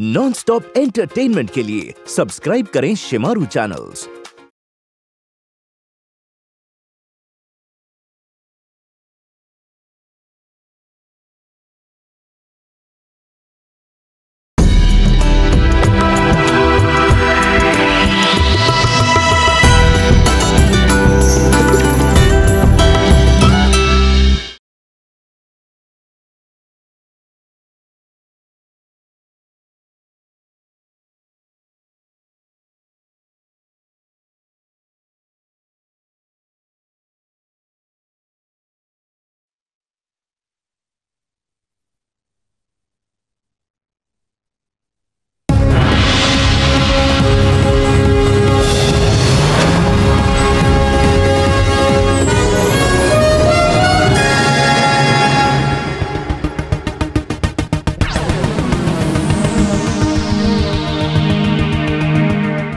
Non-stop entertainment के लिए subscribe करें शेमारू चैनल्स।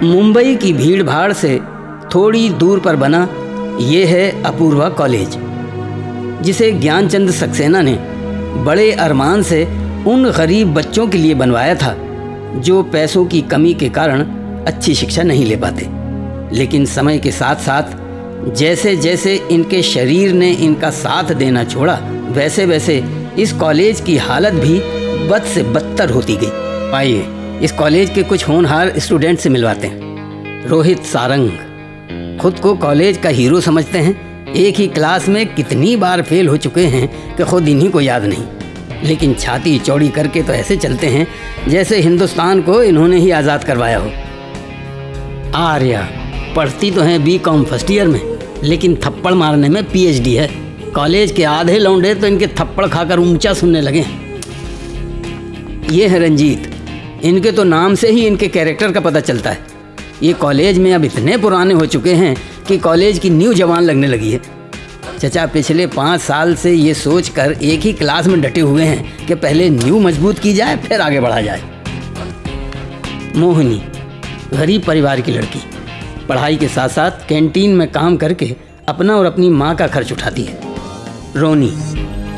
मुंबई की भीड़ भाड़ से थोड़ी दूर पर बना ये है अपूर्वा कॉलेज, जिसे ज्ञान चंद सक्सेना ने बड़े अरमान से उन गरीब बच्चों के लिए बनवाया था जो पैसों की कमी के कारण अच्छी शिक्षा नहीं ले पाते। लेकिन समय के साथ साथ जैसे जैसे इनके शरीर ने इनका साथ देना छोड़ा, वैसे वैसे इस कॉलेज की हालत भी बद से बदतर होती गई। आइए इस कॉलेज के कुछ होनहार स्टूडेंट से मिलवाते हैं। रोहित सारंग खुद को कॉलेज का हीरो समझते हैं। एक ही क्लास में कितनी बार फेल हो चुके हैं कि खुद इन्हीं को याद नहीं, लेकिन छाती चौड़ी करके तो ऐसे चलते हैं जैसे हिंदुस्तान को इन्होंने ही आज़ाद करवाया हो। आर्या पढ़ती तो हैं बीकॉम फर्स्ट ईयर में, लेकिन थप्पड़ मारने में पीएचडी है। कॉलेज के आधे लौंडे तो इनके थप्पड़ खाकर ऊंचा सुनने लगे। ये है रंजीत, इनके तो नाम से ही इनके कैरेक्टर का पता चलता है। ये कॉलेज में अब इतने पुराने हो चुके हैं कि कॉलेज की न्यू जवान लगने लगी है। चचा पिछले 5 साल से ये सोच कर एक ही क्लास में डटे हुए हैं कि पहले न्यू मजबूत की जाए फिर आगे बढ़ा जाए। मोहिनी गरीब परिवार की लड़की, पढ़ाई के साथ साथ कैंटीन में काम करके अपना और अपनी माँ का खर्च उठाती है। रोनी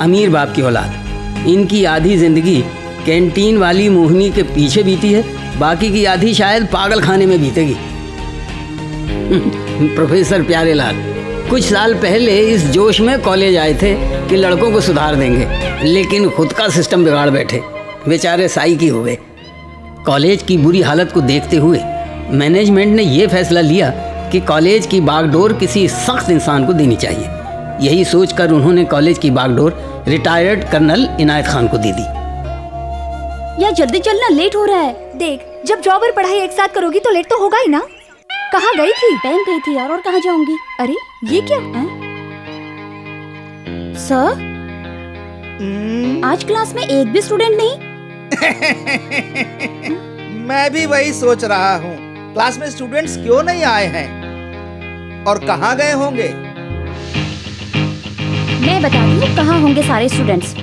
अमीर बाप की औलाद, इनकी आधी ज़िंदगी कैंटीन वाली मोहिनी के पीछे बीती है, बाकी की आधी शायद पागल खाने में बीतेगी। प्रोफेसर प्यारेलाल कुछ साल पहले इस जोश में कॉलेज आए थे कि लड़कों को सुधार देंगे, लेकिन खुद का सिस्टम बिगाड़ बैठे, बेचारे साइकी हो गए। कॉलेज की बुरी हालत को देखते हुए मैनेजमेंट ने यह फैसला लिया कि कॉलेज की बागडोर किसी सख्त इंसान को देनी चाहिए। यही सोचकर उन्होंने कॉलेज की बागडोर रिटायर्ड कर्नल इनायत खान को दे दी। यार जल्दी चलना, लेट हो रहा है। देख जब जॉब और पढ़ाई एक साथ करोगी तो लेट तो होगा ही ना। कहाँ गई थी? बैंक गई थी यार, और कहाँ जाऊंगी। अरे ये क्या है? सर आज क्लास में एक भी स्टूडेंट नहीं। मैं भी वही सोच रहा हूँ, क्लास में स्टूडेंट्स क्यों नहीं आए हैं और कहाँ गए होंगे। मैं बता दूँ कहाँ होंगे सारे स्टूडेंट्स।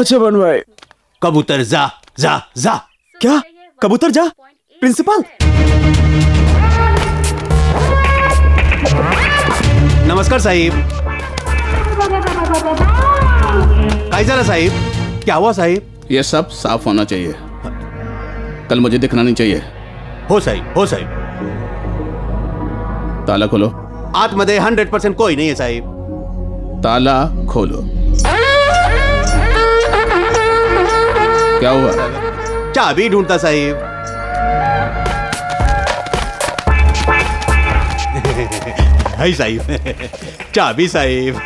अच्छा बनवाई कबूतर जा जा जा। क्या कबूतर जा? प्रिंसिपल नमस्कार साहिब। काय झालं साहिब? क्या हुआ साहिब? ये सब साफ होना चाहिए, कल मुझे दिखना नहीं चाहिए। हो साहिब, हो साहिब। ताला खोलो। आतमध्ये 100% कोई नहीं है साहिब। ताला खोलो। क्या हुआ? चाबी ढूंढता साहिब। हाय साहिब, चाबी साहिब।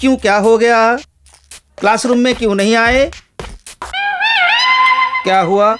क्यों, क्या हो गया? क्लासरूम में क्यों नहीं आए? क्या हुआ?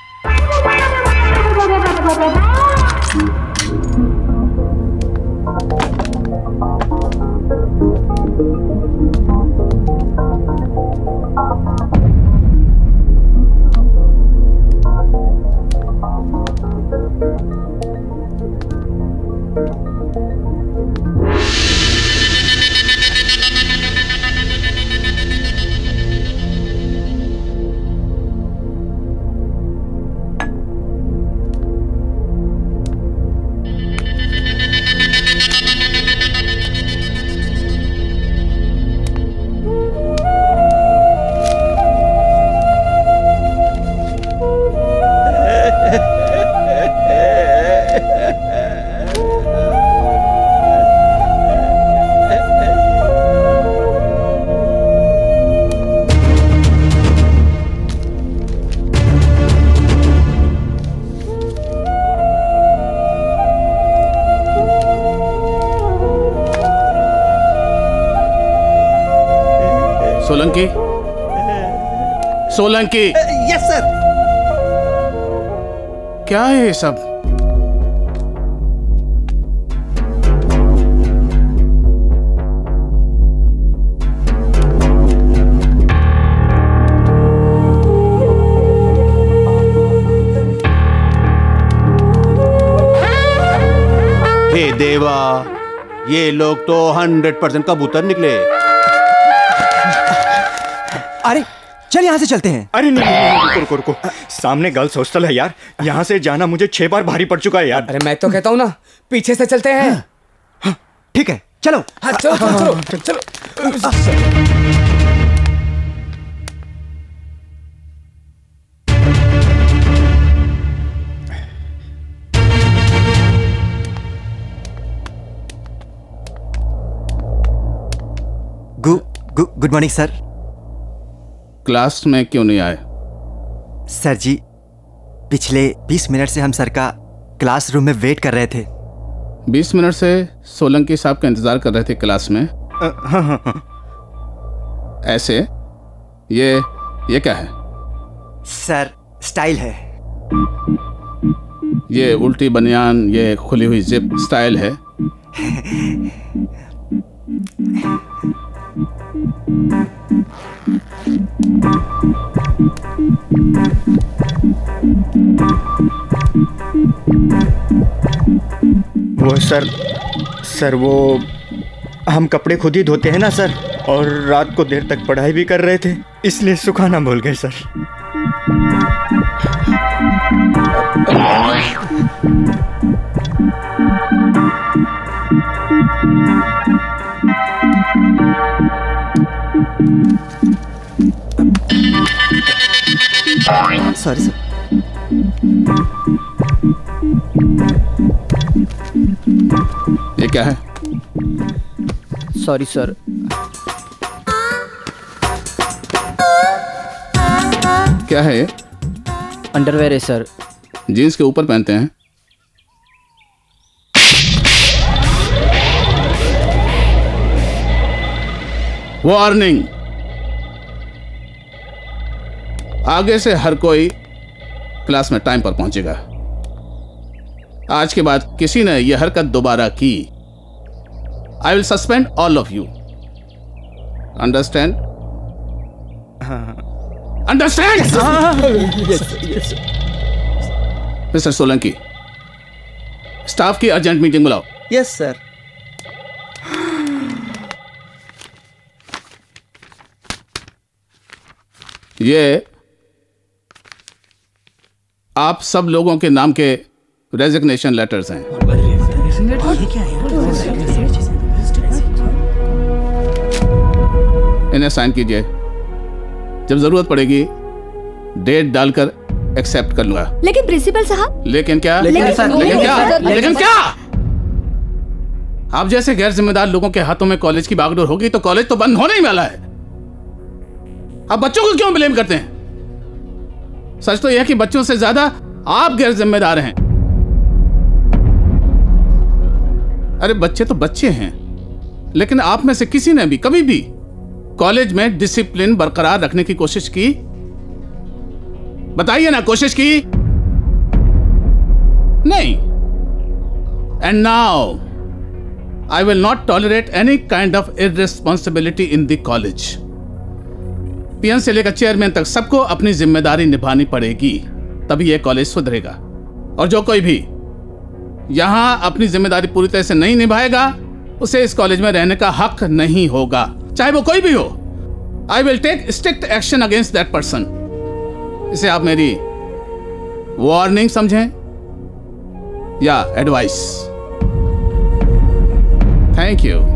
सोलंकी? सोलंकी? Yes sir. क्या है ये सब? हे देवा, ये लोग तो 100% कबूतर निकले। अरे चल यहाँ से चलते हैं। अरे नहीं, रुको रुको, सामने गर्ल्स हॉस्टल है यार, यहाँ से जाना मुझे 6 बार भारी पड़ चुका है यार। अरे मैं तो कहता हूँ ना, पीछे से चलते हैं। ठीक है चलो। हाँ चलो चलो चलो। Good morning sir. क्लास में क्यों नहीं आए? सर जी, पिछले 20 मिनट से हम सर का क्लासरूम में वेट कर रहे थे। 20 मिनट से सोलंकी साहब का इंतजार कर रहे थे क्लास में? हाँ हाँ हाँ। ऐसे ये क्या है? सर स्टाइल है। ये उल्टी बनियान, ये खुली हुई जिप स्टाइल है। वो सर वो हम कपड़े खुद ही धोते हैं ना सर, और रात को देर तक पढ़ाई भी कर रहे थे, इसलिए सुखाना भूल गए सर। Sorry sir. ये क्या है? Sorry sir. क्या है ये? अंडरवेयर है सर। जीन्स के ऊपर पहनते हैं। वार्निंग, आगे से हर कोई क्लास में टाइम पर पहुंचेगा। आज के बाद किसी ने यह हरकत दोबारा की, I will suspend all of you. Understand? Understand? Mister Solanki, staff की अर्जेंट मीटिंग बुलाओ। Yes sir. ये आप सब लोगों के नाम के रेजिग्नेशन लेटर्स हैं। इन्हें साइन कीजिए, जब जरूरत पड़ेगी डेट डालकर एक्सेप्ट कर लूंगा। लेकिन प्रिंसिपल साहब। लेकिन क्या? लेकिन क्या? आप जैसे गैर जिम्मेदार लोगों के हाथों में कॉलेज की बागडोर होगी तो कॉलेज तो बंद होने ही वाला है। आप बच्चों को क्यों ब्लेम करते हैं? सच तो यह है कि बच्चों से ज्यादा आप गैर जिम्मेदार हैं। अरे बच्चे तो बच्चे हैं, लेकिन आप में से किसी ने भी कभी भी कॉलेज में डिसिप्लिन बरकरार रखने की कोशिश की? बताइए ना, कोशिश की? नहीं। And now I will not tolerate any kind of irresponsibility in the college. Peon से लेकर चेयरमैन तक सबको अपनी जिम्मेदारी निभानी पड़ेगी, तभी यह कॉलेज सुधरेगा। और जो कोई भी यहाँ अपनी जिम्मेदारी पूरी तरह से नहीं निभाएगा, उसे इस कॉलेज में रहने का हक नहीं होगा, चाहे वो कोई भी हो। I will take strict action against that person. इसे आप मेरी वार्निंग समझें या एडवाइस। Thank you.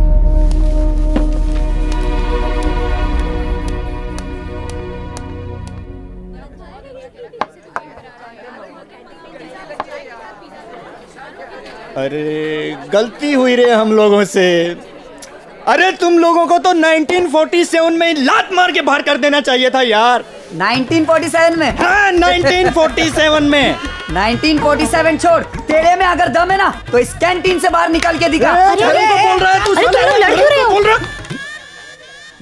अरे गलती हुई रे हम लोगों से। अरे तुम लोगों को तो 1947 में लात मार के बाहर कर देना चाहिए था यार। 1947 में? हाँ 1947 में। 1947 छोड़, तेरे में अगर दम है ना तो इस कैंटीन से बाहर निकल के दिखा। बोल रहा है तू, बोल रहा।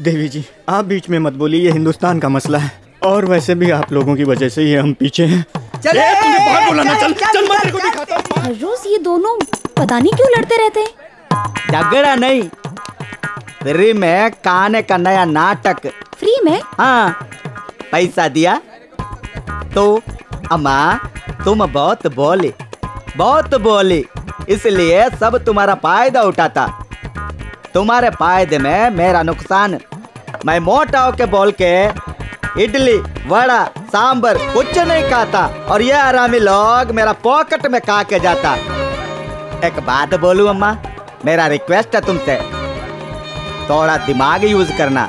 देवी जी आप बीच में मत बोलिए, ये हिंदुस्तान का मसला है और वैसे भी आप लोगों की वजह से ही हम पीछे हैं। हर रोज ये दोनों पता नहीं क्यों लड़ते रहते हैं। झगड़ा नहीं, फ्री में काने का नया नाटक। फ्री में? हाँ, पैसा दिया तो। अम्मा तुम बहुत बोले इसलिए सब तुम्हारा फायदा उठाता। तुम्हारे फायदे में मेरा नुकसान। मैं मोटा होके बोल के इडली वड़ा सांबर कुछ नहीं खाता और ये आरामी लोग मेरा पॉकेट में खा के जाता। एक बात बोलूं अम्मा, मेरा रिक्वेस्ट है तुमसे, थोड़ा दिमाग यूज करना।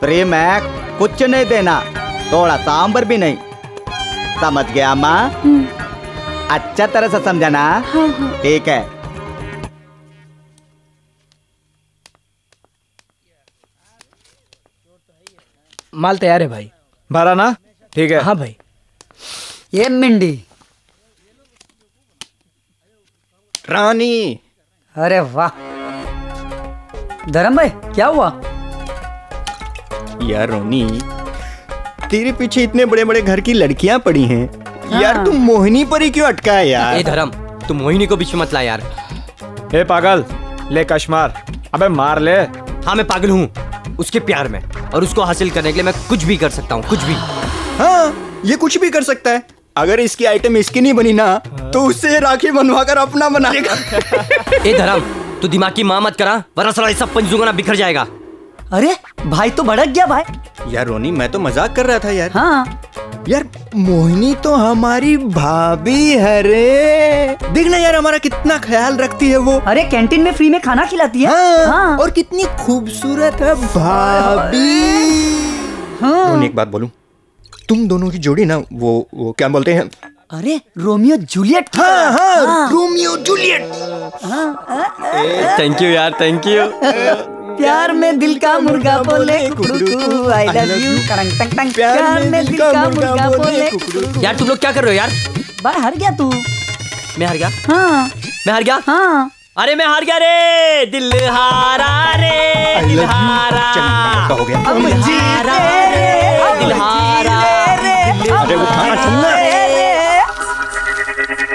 फ्री में कुछ नहीं देना, थोड़ा सांबर भी नहीं। समझ गया अम्मा? अच्छा तरह से समझाना। हाँ हाँ। ठीक है। माल तैयार है भाई, भरा ना? ठीक है। हाँ भाई। ये मिंडी रानी। अरे वाह धर्म भाई, क्या हुआ यार? रोनी तेरे पीछे इतने बड़े बड़े घर की लड़कियां पड़ी हैं। हाँ। यार तुम मोहिनी पर ही क्यों अटका है यार? ए धर्म, तुम मोहिनी को बीच में मत ला यार। ए पागल, ले कश्मार, अबे मार ले। हाँ मैं पागल हूँ उसके प्यार में, और उसको हासिल करने के लिए मैं कुछ भी कर सकता हूँ, कुछ भी। हाँ ये कुछ भी कर सकता है। अगर इसकी आइटम इसकी नहीं बनी ना तो उससे राखी बनवाकर अपना बनाएगा। ए धर्म, तू दिमाग की मां मत करा, वरना सारा सब पंजों ना बिखर जाएगा। अरे भाई तो भड़क गया भाई। यार रोनी मैं तो मजाक कर रहा था यार। हाँ यार मोहिनी तो हमारी भाभी है रे। देख ना यार हमारा कितना ख्याल रखती है वो। अरे कैंटीन में फ्री में खाना खिलाती है। हाँ, हाँ। और कितनी खूबसूरत है भाभी। हाँ। रोनी एक बात बोलूं, तुम दोनों की जोड़ी ना वो क्या बोलते हैं? अरे रोमियो जूलियट। हाँ, हाँ, हाँ। Romeo Juliet. थैंक यू यार, थैंक यू। प्यार में दिल का मुर्गा बोले आई लव यू। प्यार में दिल का मुर्गा बोले। यार तुम लोग क्या कर रहे हो यार? बार हार गया तू। मैं हार गया? हाँ मैं हार गया। हाँ अरे मैं हार गया रे। दिल हारा रे, दिल हारा हो गया। दिल हारा रे,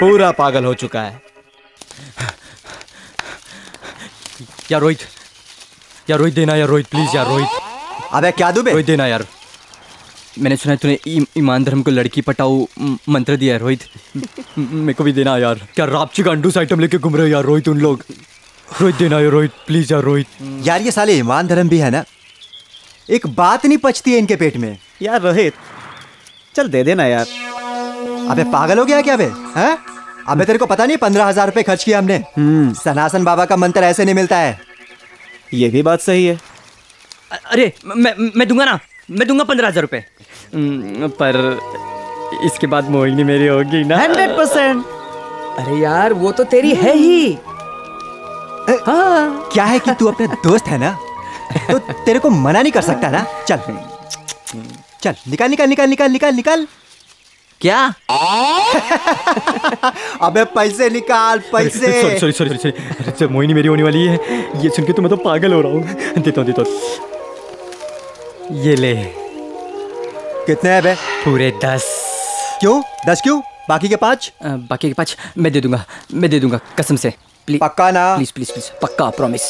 पूरा पागल हो चुका है। यार रोहित, यार रोहित देना यार, रोहित प्लीज यार रोहित। अबे क्या दूं बे? रोहित देना यार। मैंने सुना है तूने ईमान धर्म को लड़की पटाऊ मंत्र दिया है रोहित। मेरे को भी देना यार। क्या रापची का अंडूस आइटम लेके घूम रहे हो यार रोहित उन लोग? रोहित देना यार, रोहित प्लीज यार रोहित। यार ये साले ईमान धर्म भी है ना, एक बात नहीं पचती है इनके पेट में। यार रोहित चल दे देना यार। अबे पागल हो गया क्या बे? है अबे तेरे को पता नहीं 15,000 रुपये खर्च किया हमने। सनातन बाबा का मंत्र ऐसे नहीं मिलता है। ये भी बात सही है। अरे मैं दूंगा ना, मैं दूंगा 15,000 रुपये, पर इसके बाद मोहिनी मेरी होगी ना 100%। अरे यार वो तो तेरी है ही। हाँ क्या है कि तू अपने दोस्त है ना, तो तेरे को मना नहीं कर सकता ना। चल चल निकाल निकाल निकाल निकाल निकाल निकाल। क्या? अबे पैसे निकाल पैसे। सॉरी सॉरी सॉरी, मोहिनी मेरी होने वाली है। ये सुन के तो मैं तो पागल हो रहा हूँ। देता हूँ। ये ले। कितने हैं बे? पूरे 10। क्यों 10 क्यों? बाकी के 5? बाकी के 5 मैं दे दूंगा, मैं दे दूंगा कसम से। प्लीज पक्का ना? प्लीज प्लीज प्लीज पक्का, प्रॉमिस।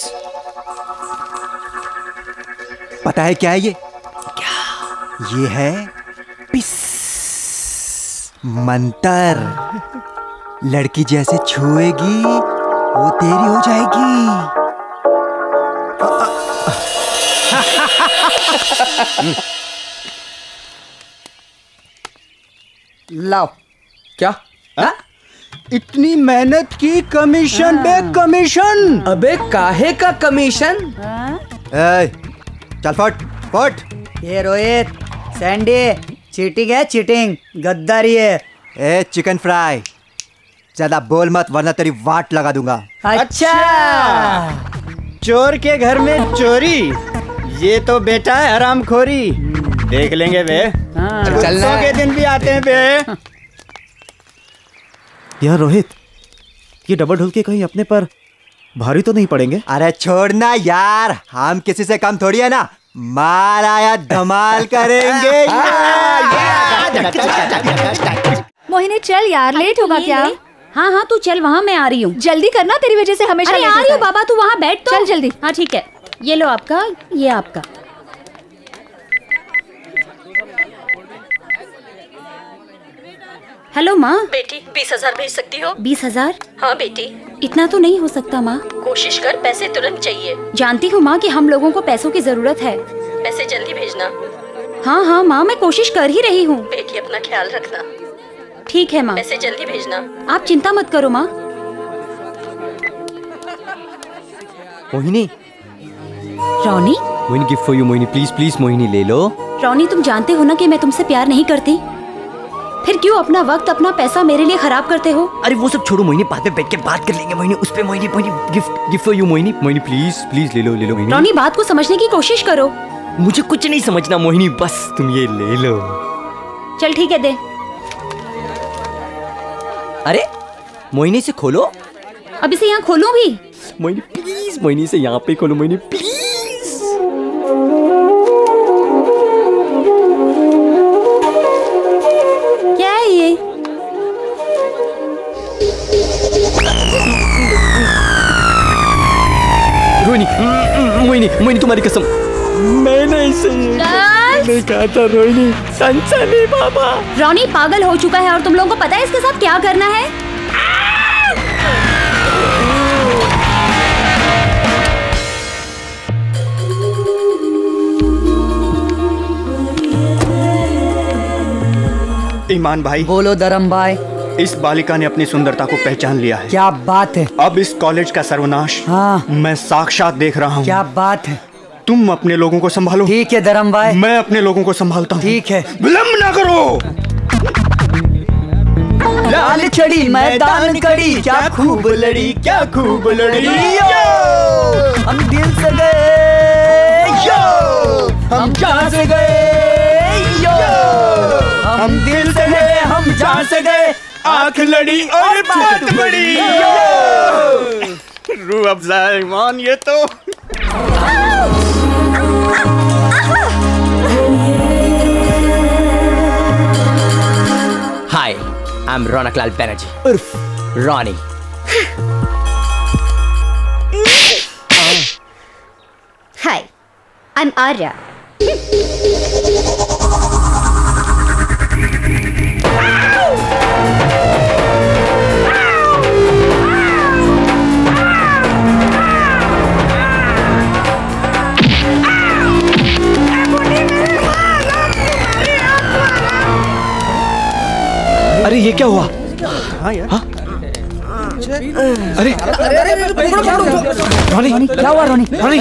पता है क्या है ये? क्या ये है? मंतर। लड़की जैसे छुएगी वो तेरी हो जाएगी। लाओ। क्या आ? इतनी मेहनत की कमीशन बे कमीशन। अबे काहे का कमीशन? ए, चल फट फट। ये रोहित सैंडी चीटिंग है, चीटिंग गद्दारी है। ए चिकन फ्राई ज्यादा बोल मत वरना तेरी वाट लगा दूंगा। अच्छा चोर के घर में चोरी, ये तो बेटा है हरामखोरी। देख लेंगे बे। हाँ। चलना के दिन भी आते हैं बे। यार रोहित ये डबल ढुल के कहीं अपने पर भारी तो नहीं पड़ेंगे? अरे छोड़ना यार, हम किसी से कम थोड़ी है ना। मार आया धमाल करेंगे। मोहिनी चल यार, लेट होगा क्या? हाँ हाँ तू चल, वहाँ मैं आ रही हूँ। जल्दी करना, तेरी वजह से हमेशा लेट आ रही हूँ। बाबा तू वहाँ बैठ, चल जल्दी। हाँ ठीक है, ये लो आपका, ये आपका। हेलो माँ। बेटी 20,000 भेज सकती हो? 20,000? हाँ बेटी। इतना तो नहीं हो सकता माँ। कोशिश कर, पैसे तुरंत चाहिए। जानती हो माँ कि हम लोगों को पैसों की जरूरत है। पैसे जल्दी भेजना। हाँ हाँ माँ, मैं कोशिश कर ही रही हूँ। बेटी अपना ख्याल रखना। ठीक है माँ, पैसे जल्दी भेजना। आप चिंता मत करो माँ। Mohini, Ronnie, Mohini gift for you. Mohini please please, Mohini ले लो। रोनी तुम जानते हो ना कि मैं तुमसे प्यार नहीं करती, फिर क्यों अपना वक्त अपना पैसा मेरे लिए खराब करते हो? अरे वो सब छोड़ो मोहिनी, बाद में बैठ के बात कर लेंगे मोहिनी उस पे। Mohini Mohini gift for you Mohini. Mohini please please ले लो, ले लो मोहिनी। रोनी बात को समझने की कोशिश करो। मुझे कुछ नहीं समझना मोहिनी, बस तुम ये ले लो। चल ठीक है दे। अरे मोहिनी से खोलो। अब इसे यहाँ खोलो भी। मोहिनी प्लीज, मोहिनी से यहाँ पे खोलो मोहिनी प्लीज। मोहिनी मोहिनी तुम्हारी कसम, मैंने इसे नहीं कहा था रोहिणी। संसानी बाबा। रोनी पागल हो चुका है और तुम लोगों को पता है इसके साथ क्या करना है? ईमान भाई। बोलो धर्म भाई। इस बालिका ने अपनी सुंदरता को पहचान लिया है। क्या बात है। अब इस कॉलेज का सर्वनाश हाँ। मैं साक्षात देख रहा हूँ। क्या बात है। तुम अपने लोगों को संभालो। ठीक है धर्म भाई, मैं अपने लोगों को संभालता हूँ। ठीक है, विलम्ब ना करो। लाल चढ़ी मैदान कड़ी, क्या खूब लड़ी, क्या खूब लड़ी। हम दिल से गए यो, हम जान से गए यो, हम दिल से गए, हम जान से गए। आँख लड़ी और बात बड़ी। रूह अफ़ज़ा ईमान, ये तो हाय आई एम रौनकलाल बैनर्जी उर्फ Ronnie. Hi I am Arya. अरे ये क्या हुआ? हाँ? अरे रोनी क्या हुआ? रोनी रोनी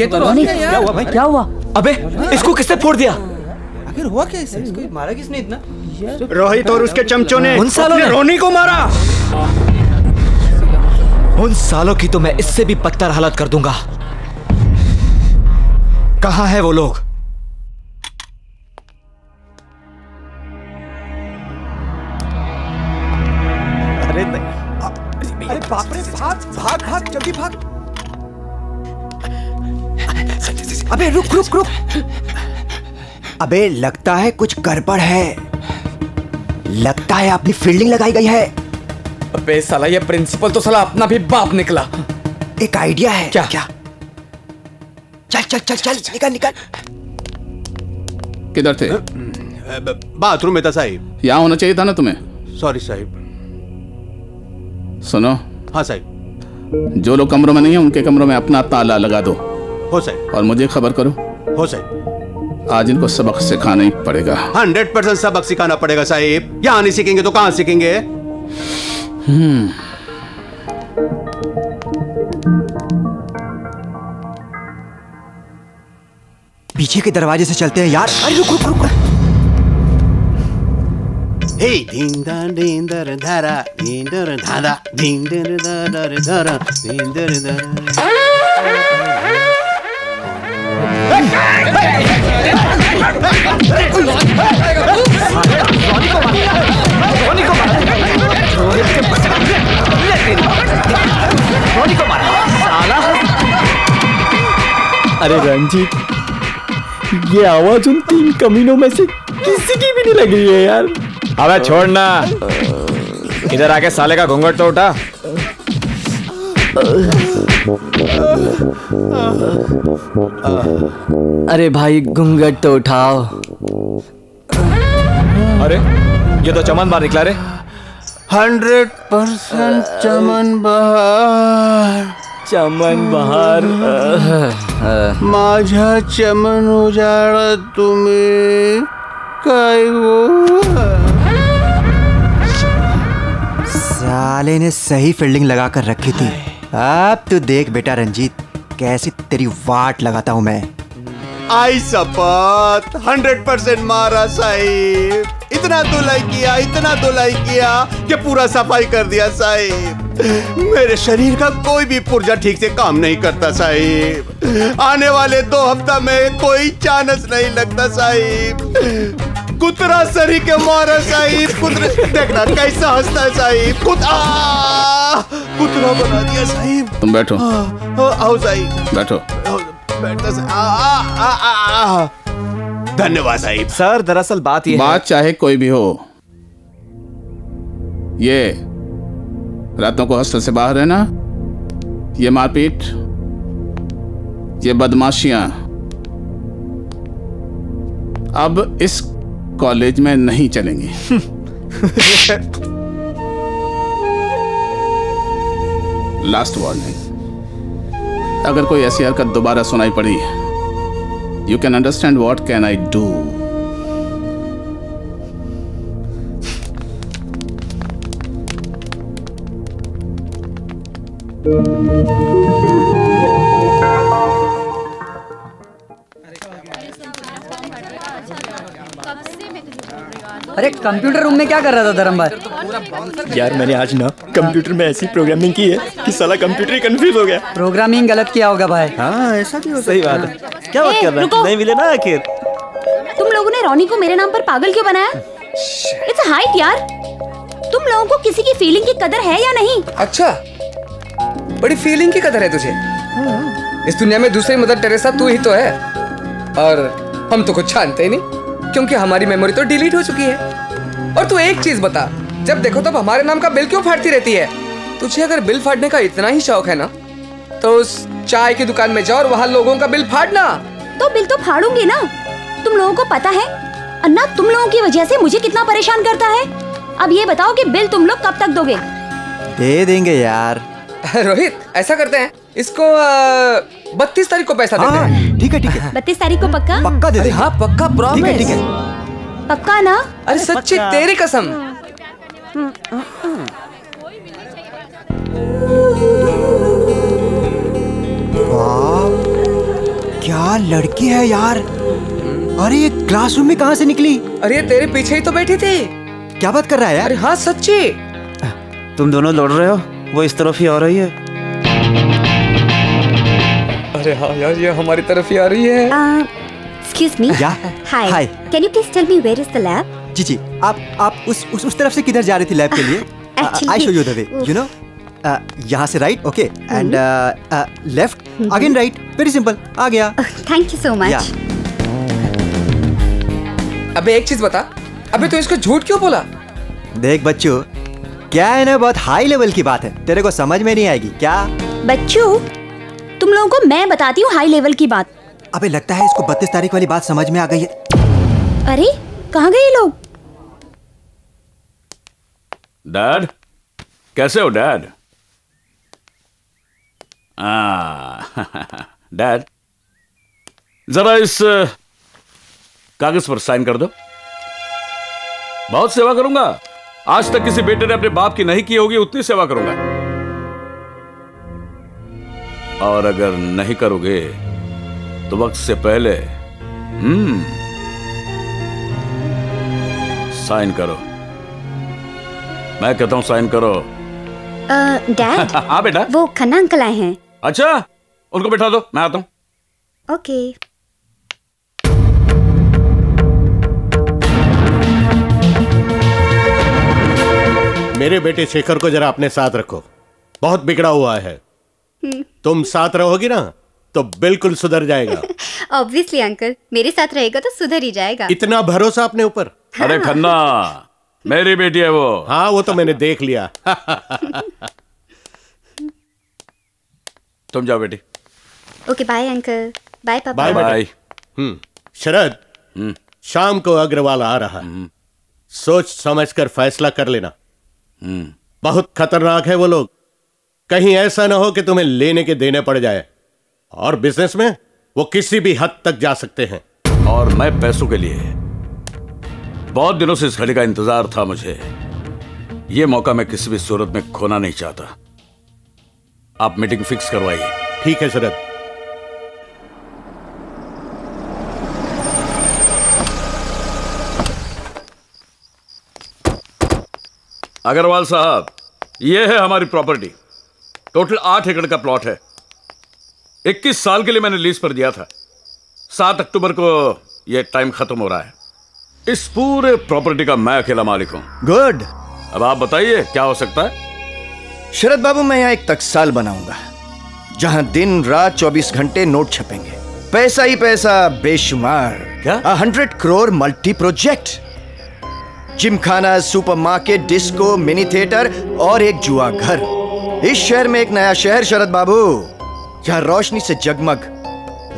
ये तो रोनी क्या हुआ भाई? क्या हुआ? अबे इसको किसने फोड़ दिया? आखिर हुआ क्या? इसको मारा किसने? इतना रोहित और उसके चमचों ने उन सालों ने रोनी को मारा। उन सालों की तो मैं इससे भी बदतर हालत कर दूंगा। कहाँ है वो लोग? बाप रे, भाग भाग भाग जल्दी भाग। अबे रुक रुक रुक। अबे लगता है कुछ गड़बड़ है, लगता है अपनी फील्डिंग लगाई गई है। अबे साला ये प्रिंसिपल तो साला अपना भी बाप निकला। एक आइडिया है। क्या क्या? चल चल चल चल, निकल निकल। किधर थे? बाथरूम में था साहिब। यहाँ होना चाहिए था ना तुम्हें। सॉरी साहिब। सुनो। हाँ साहब। जो लोग कमरों में नहीं है उनके कमरों में अपना ताला लगा दो। हो साहब। और मुझे खबर करो। हो साहब। आज इनको सबक सिखाना ही पड़ेगा। 100% सबक सिखाना पड़ेगा साहब। यहाँ नहीं सीखेंगे तो कहाँ सीखेंगे? पीछे के दरवाजे से चलते हैं यार। अरे रुक रुक रुक। अरे रंजीत ये आवाज उन तीन कमीनों में से किसी की भी नहीं लग रही है यार। अबे छोड़ ना, इधर आके साले का घूंघट तो उठा। अरे भाई घूंघट तो उठाओ। अरे ये तो चमन बाहर निकला रे। 100% चमन बाहर, चमन बहार माझा चमन उजाड़ तुम्हें काय वो। साले ने सही फील्डिंग लगा कर रखी थी। अब तो देख बेटा रंजीत, कैसी तेरी वाट लगाता हूँ मैं। आई सपत 100% मारा साहिब। इतना धुलाई किया कि पूरा सफाई कर दिया साहिब। मेरे शरीर का कोई भी पुर्जा ठीक से काम नहीं करता साहिब। आने वाले 2 हफ्ता में कोई चांस नहीं लगता साहिब। कुतरा सरी के मारा साहिब, कुतरा देखना कैसा हंसता है साहिब। कुतरा बना दिया साहिब। तुम बैठो। आओ साहिब बैठो। बैठता धन्यवाद साहिब। सर दरअसल बात ये बात है। चाहे कोई भी हो, ये रातों को हॉस्टल से बाहर रहना, ये मारपीट, ये बदमाशियां अब इस कॉलेज में नहीं चलेंगी। लास्ट वार्निंग, अगर कोई ऐसी हरकत दोबारा सुनाई पड़ी, You can understand what can I do? अरे कंप्यूटर रूम में क्या कर रहा था धर्मभाई? यार मैंने आज ना कंप्यूटर में ऐसी प्रोग्रामिंग की है कि साला कंप्यूटर ही कंफ्यूज हो गया। प्रोग्रामिंग गलत किया होगा भाई। हाँ ऐसा क्यों? सही बात है। क्या बात कर रहा है? नहीं मिले ना आखिर। तुम लोगों ने रोनी को मेरे नाम पर पागल क्यों बनाया? It's a hype यार। तुम लोगों को किसी की फीलिंग की कदर है या नहीं? अच्छा, बड़ी फीलिंग की कदर है तुझे। इस दुनिया में दूसरी मदर टेरेसा तू ही तो है, और हम तो कुछ जानते ही नहीं क्योंकि हमारी मेमोरी तो डिलीट हो चुकी है। और तू एक चीज बता, जब देखो तब हमारे नाम का बिल क्यों फाड़ती रहती है? तुझे अगर बिल फाड़ने का इतना ही शौक है ना, तो उस चाय की दुकान में जाओ और वहाँ लोगों का बिल फाड़ना। तो बिल तो फाड़ूंगी ना। तुम लोगों को पता है अन्ना तुम लोगों की वजह से मुझे कितना परेशान करता है। अब ये बताओ कि बिल तुम लोग कब तक दोगे? दे देंगे यार। रोहित ऐसा करते हैं, इसको 32 तारीख को पैसा देते हैं। ठीक है ठीक है। 32 तारीख को पक्का? पक्का दे दे। हाँ पक्का, प्रॉमिस। ठीक है पक्का ना? अरे सच्ची तेरी कसम। क्या लड़की है यार। अरे ये क्लासरूम में कहाँ से निकली? अरे तेरे पीछे ही तो बैठी थी। क्या बात कर रहा है यार? अरे हाँ सच्ची। तुम दोनों लड़ रहे हो, वो इस तरफ ही आ रही है। अरे हाँ यार ये हमारी तरफ ही आ रही है। Excuse me. Hi. Hi. Can you please tell me where is the lab? जी जी आप उस तरफ से किधर जा रही थी लैब के लिए? I show you the way. You know? यहाँ से right, okay, and left, again right, very simple, आ गया। Thank you so much. अबे एक चीज बता, अबे तू इसको झूठ क्यों बोला? देख बच्चू, क्या है ना बहुत हाई लेवल की बात है, तेरे को समझ में नहीं आएगी। क्या बच्चू, तुम लोगों को मैं बताती हूँ हाई लेवल की बात। अबे लगता है इसको 32 तारीख वाली बात समझ में आ गई है। अरे कहाँ गए लोग? डैड कैसे हो? डैड डैड जरा इस कागज पर साइन कर दो। बहुत सेवा करूंगा, आज तक किसी बेटे ने अपने बाप की नहीं की होगी उतनी सेवा करूंगा। और अगर नहीं करोगे तो वक्त से पहले साइन करो। मैं कहता हूं साइन करो। डैड हाँ बेटा, वो खन्ना अंकल आए हैं। अच्छा उनको बैठा दो, मैं आता हूँ। ओके मेरे बेटे शेखर को जरा अपने साथ रखो, बहुत बिगड़ा हुआ है। तुम साथ रहोगी ना तो बिल्कुल सुधर जाएगा। ऑब्वियसली अंकल, मेरे साथ रहेगा तो सुधर ही जाएगा। इतना भरोसा अपने ऊपर। अरे खन्ना, मेरी बेटी है वो। हाँ, वो तो मैंने देख लिया। तुम जाओ बेटी। ओके, बाय अंकल, बाय पापा। Bye bye. शरद, शाम को अग्रवाल आ रहा है, सोच समझ कर फैसला कर लेना। बहुत खतरनाक है वो लोग, कहीं ऐसा ना हो कि तुम्हें लेने के देने पड़ जाए। और बिजनेस में वो किसी भी हद तक जा सकते हैं। और मैं पैसों के लिए, बहुत दिनों से इस घड़ी का इंतजार था मुझे, ये मौका मैं किसी भी सूरत में खोना नहीं चाहता। आप मीटिंग फिक्स करवाइए। ठीक है शरद। अग्रवाल साहब, यह है हमारी प्रॉपर्टी। टोटल 8 एकड़ का प्लॉट है। 21 साल के लिए मैंने लीज पर दिया था। 7 अक्टूबर को यह टाइम खत्म हो रहा है। इस पूरे प्रॉपर्टी का मैं अकेला मालिक हूं। गुड। अब आप बताइए क्या हो सकता है? शरद बाबू, मैं यहाँ एक टकसाल बनाऊंगा जहां दिन रात 24 घंटे नोट छपेंगे। पैसा ही पैसा बेशुमार। क्या? 100 crore multi project, gymkhana, supermarket, disco, mini theatre और एक जुआ घर। इस शहर में एक नया शहर शरद बाबू, जहाँ रोशनी से जगमग।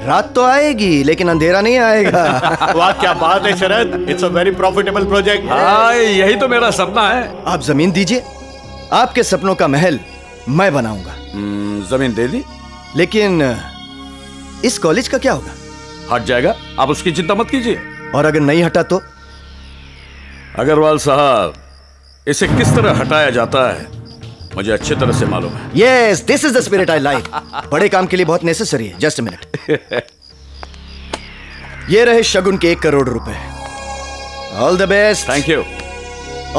रात तो आएगी लेकिन अंधेरा नहीं आएगा। वाह, क्या बात है Sharad, it's a very profitable project. हाँ, यही तो मेरा सपना है। आप जमीन दीजिए, आपके सपनों का महल मैं बनाऊंगा। जमीन दे दी, लेकिन इस कॉलेज का क्या होगा? हट जाएगा, आप उसकी चिंता मत कीजिए। और अगर नहीं हटा तो? अग्रवाल साहब, इसे किस तरह हटाया जाता है मुझे अच्छी तरह से मालूम है। Yes, this is the spirit I like. बड़े काम के लिए बहुत नेसेसरी है। Just a minute. ये रहे शगुन के 1 करोड़ रुपए। All the best. Thank you.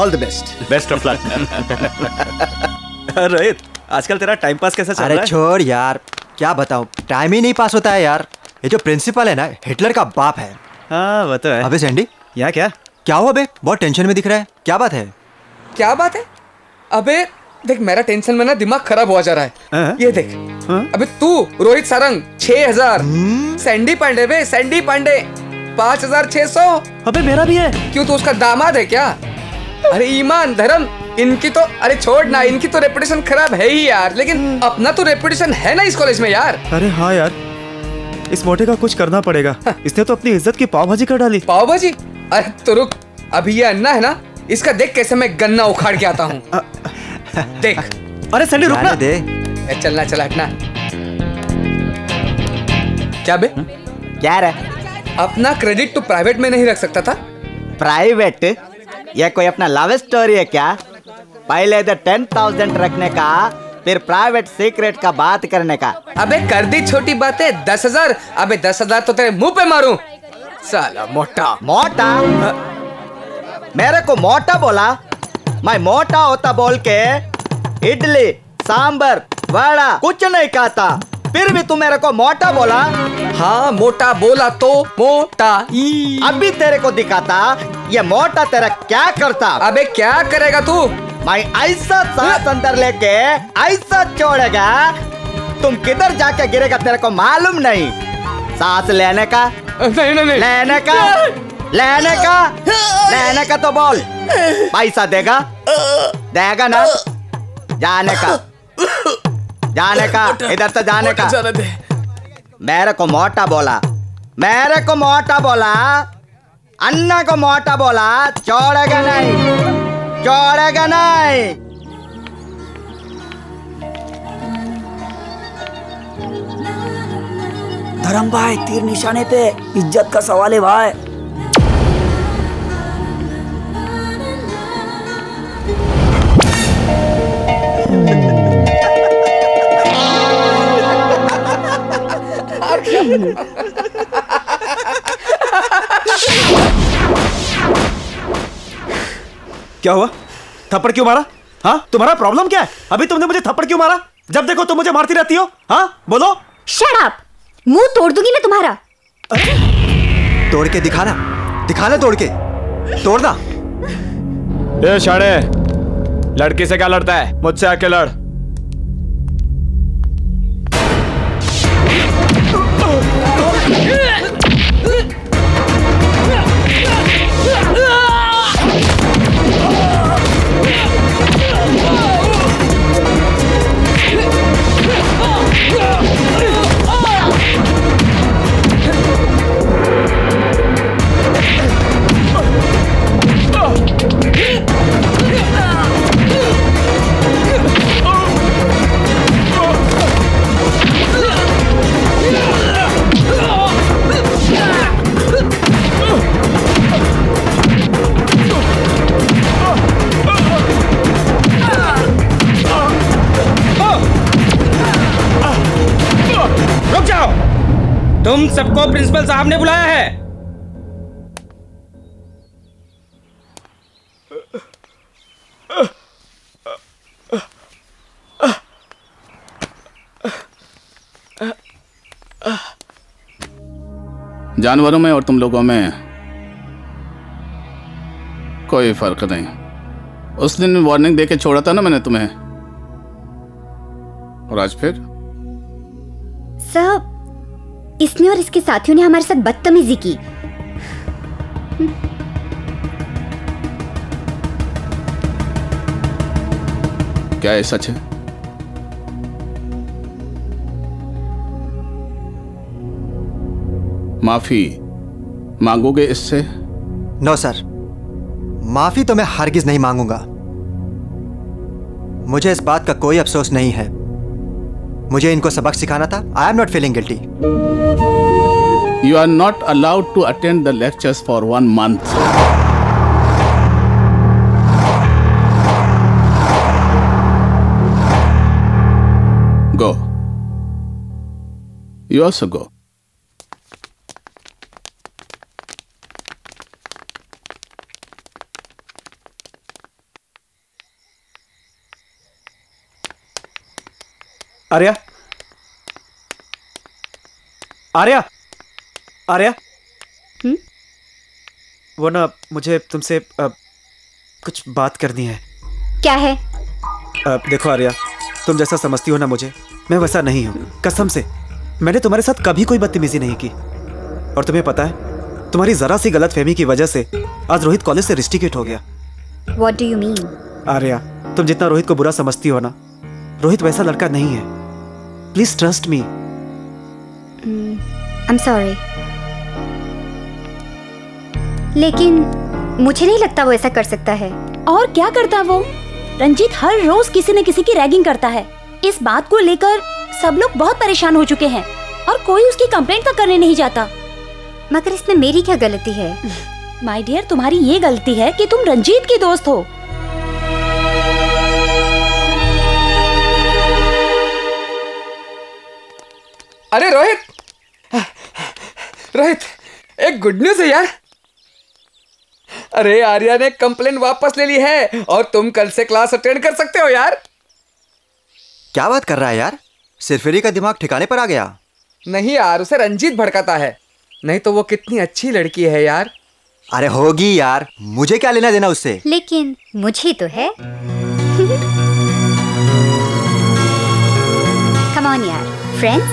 All the best. Best of luck. Rohit, आजकल तेरा टाइम पास कैसा चल रहा है? अरे छोड़ यार, क्या बताऊं, टाइम ही नहीं पास होता है यार। ये जो प्रिंसिपल है ना, हिटलर का बाप है। हाँ वो तो है। अबे सैंडी, यहाँ क्या हुआ बे? बहुत टेंशन में दिख रहा है, क्या बात है? क्या बात है? अबे देख, मेरा टेंशन में ना दिमाग खराब हो जा रहा है। ये देख, अबे तू, रोहित सारंग 6000, सैंडी पांडे बे, सैंडी पांडे 5600। अबे मेरा भी है। क्यों, तू उसका दामाद है क्या? अरे ईमान धर्म, इनकी तो, अरे छोड़ ना, इनकी तो रेपुटेशन खराब है ही यार, लेकिन अपना तो रेपुटेशन है ना इस कॉलेज में यार। अरे हाँ यार, इस मोटे का कुछ करना पड़ेगा। इसने तो अपनी इज्जत की पाव भाजी कर डाली। पाव भाजी? अरे तो रुक, अभी ये अन्ना है ना, इसका देख कैसे मैं गन्ना उखाड़ के आता हूँ। देख। अरे सैंडी रुक ना। दे। चलना चला हटना। क्या बे? क्या रे? अपना क्रेडिट तो प्राइवेट में नहीं रख सकता था? प्राइवेट? ये कोई अपना लव स्टोरी है क्या? पहले तो 10,000 रखने का, फिर प्राइवेट सीक्रेट का बात करने का। अबे कर दी छोटी बातें। 10,000? अबे 10,000 तो तेरे मुँह पे मारू। साला मोटा मोटा मेरे को मोटा बोला? मैं मोटा होता बोल के इडली सांबर वड़ा कुछ नहीं खाता, फिर भी तू मेरे को मोटा बोला। हाँ मोटा बोला तो मोटा ही अभी तेरे को दिखाता। ये मोटा तेरा क्या करता? अबे क्या करेगा तू? मैं ऐसा सांस अंदर लेके ऐसा छोड़ेगा, तुम किधर जाके गिरेगा तेरे को मालूम नहीं। सांस लेने का नहीं, नहीं, नहीं। लेने का लेने का लेने का तो बोल। पैसा देगा? देगा ना। जाने का जाने का, इधर तो जाने का। मेरे को मोटा बोला, मेरे को मोटा बोला, अन्ना को मोटा बोला। छोड़ेगा नहीं, छोड़ेगा नहीं। धर्म भाई, तीर निशाने पे, इज्जत का सवाल है भाई। क्या हुआ? थप्पड़ क्यों मारा? हाँ, तुम्हारा प्रॉब्लम क्या है? अभी तुमने मुझे थप्पड़ क्यों मारा? जब देखो तुम मुझे मारती रहती हो। हाँ बोलो। शट अप, मुंह तोड़ दूंगी मैं तुम्हारा। तोड़ के दिखाना, दिखाना तोड़ के, तोड़ना। ए शाणे, लड़की से क्या लड़ता है? मुझसे आके लड़। तुम सबको प्रिंसिपल साहब ने बुलाया है। जानवरों में और तुम लोगों में कोई फर्क नहीं। उस दिन वार्निंग देके छोड़ा था ना मैंने तुम्हें, और आज फिर। सब इसने और इसके साथियों ने हमारे साथ बदतमीजी की। क्या ये सच है? माफी मांगोगे इससे? नो सर, माफी तो मैं हरगिज नहीं मांगूंगा। मुझे इस बात का कोई अफसोस नहीं है। मुझे इनको सबक सिखाना था। I am not feeling guilty. You are not allowed to attend the lectures for 1 month। Go, you also go. Arya, Arya, Arya. वो ना मुझे तुमसे कुछ बात करनी है। क्या है? देखो आर्या, तुम जैसा समझती हो ना मुझे, मैं वैसा नहीं हूँ। कसम से मैंने तुम्हारे साथ कभी कोई बदतमीजी नहीं की। और तुम्हें पता है, तुम्हारी जरा सी गलतफहमी की वजह से आज रोहित कॉलेज से रिस्ट्रिक्ट हो गया। What do you mean? Arya, तुम जितना रोहित को बुरा समझती हो ना, रोहित वैसा लड़का नहीं है। Please trust me. I am sorry, लेकिन मुझे नहीं लगता वो ऐसा कर सकता है। और क्या करता वो? रंजीत हर रोज किसी न किसी की रैगिंग करता है। इस बात को लेकर सब लोग बहुत परेशान हो चुके हैं और कोई उसकी कंप्लेंट तक करने नहीं जाता। मगर इसमें मेरी क्या गलती है? माय डियर, तुम्हारी ये गलती है कि तुम रंजीत की दोस्त हो। अरे रोहित, रोहित एक गुड न्यूज है यार। अरे आर्या ने कंप्लेन वापस ले ली है और तुम कल से क्लास अटेंड कर सकते हो यार। क्या बात कर रहा है यार, सिरफिरी का दिमाग ठिकाने पर आ गया। नहीं यार, उसे रंजीत भड़काता है, नहीं तो वो कितनी अच्छी लड़की है यार। अरे होगी यार, मुझे क्या लेना देना उससे। लेकिन मुझे तो है। कम ऑन यार, फ्रेंड्स।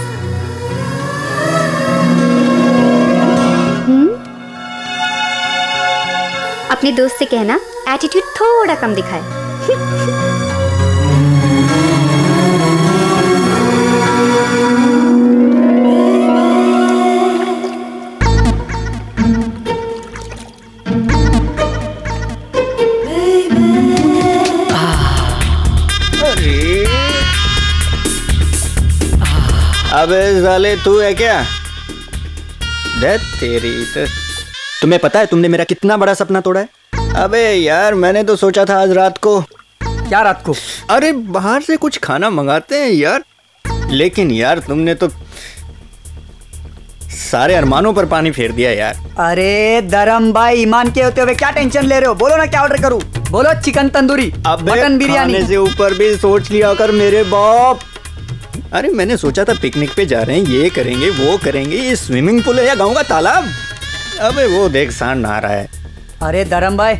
अपने दोस्त से कहना एटीट्यूड थोड़ा कम दिखाए। अबे साले तू है क्या? तेरी तुम्हें पता है तुमने मेरा कितना बड़ा सपना तोड़ा है? अबे यार, मैंने तो सोचा था आज रात को। क्या रात को? अरे बाहर से कुछ खाना मंगाते हैं यार। लेकिन यार तुमने तो सारे अरमानों पर पानी फेर दिया यार। अरे धर्म भाई, ईमान के होते हुए क्या टेंशन ले रहे हो? बोलो ना क्या ऑर्डर करूं। बोलो चिकन तंदूरी, मटन बिरयानी। खाने से ऊपर भी सोच लिया कर मेरे बाप। अरे मैंने सोचा था पिकनिक पे जा रहे हैं, ये करेंगे वो करेंगे। ये स्विमिंग पूल है या गाँव का तालाब? अबे वो देख, सांड नहा रहा है। अरे धर्म भाई,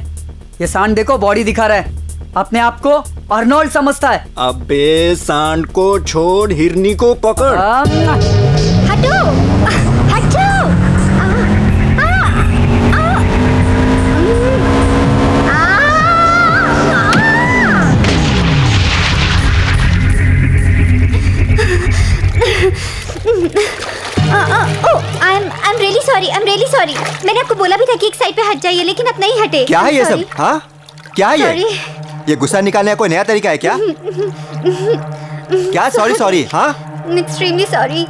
ये सांड देखो, बॉडी दिखा रहा है। अपने आप को अर्नोल्ड समझता है। अबे सांड को छोड़, हिरनी को पकड़। हटो, हटो। I'm really sorry, I'm really sorry. मैंने आपको बोला भी था कि एक साइड पे हट जाइए, लेकिन आप नहीं हटे। क्या है ये सब? हाँ, क्या है ये गुस्सा निकालने का कोई नया तरीका है क्या? क्या सॉरी सॉरी? हाँ, एक्सट्रीमली सॉरी।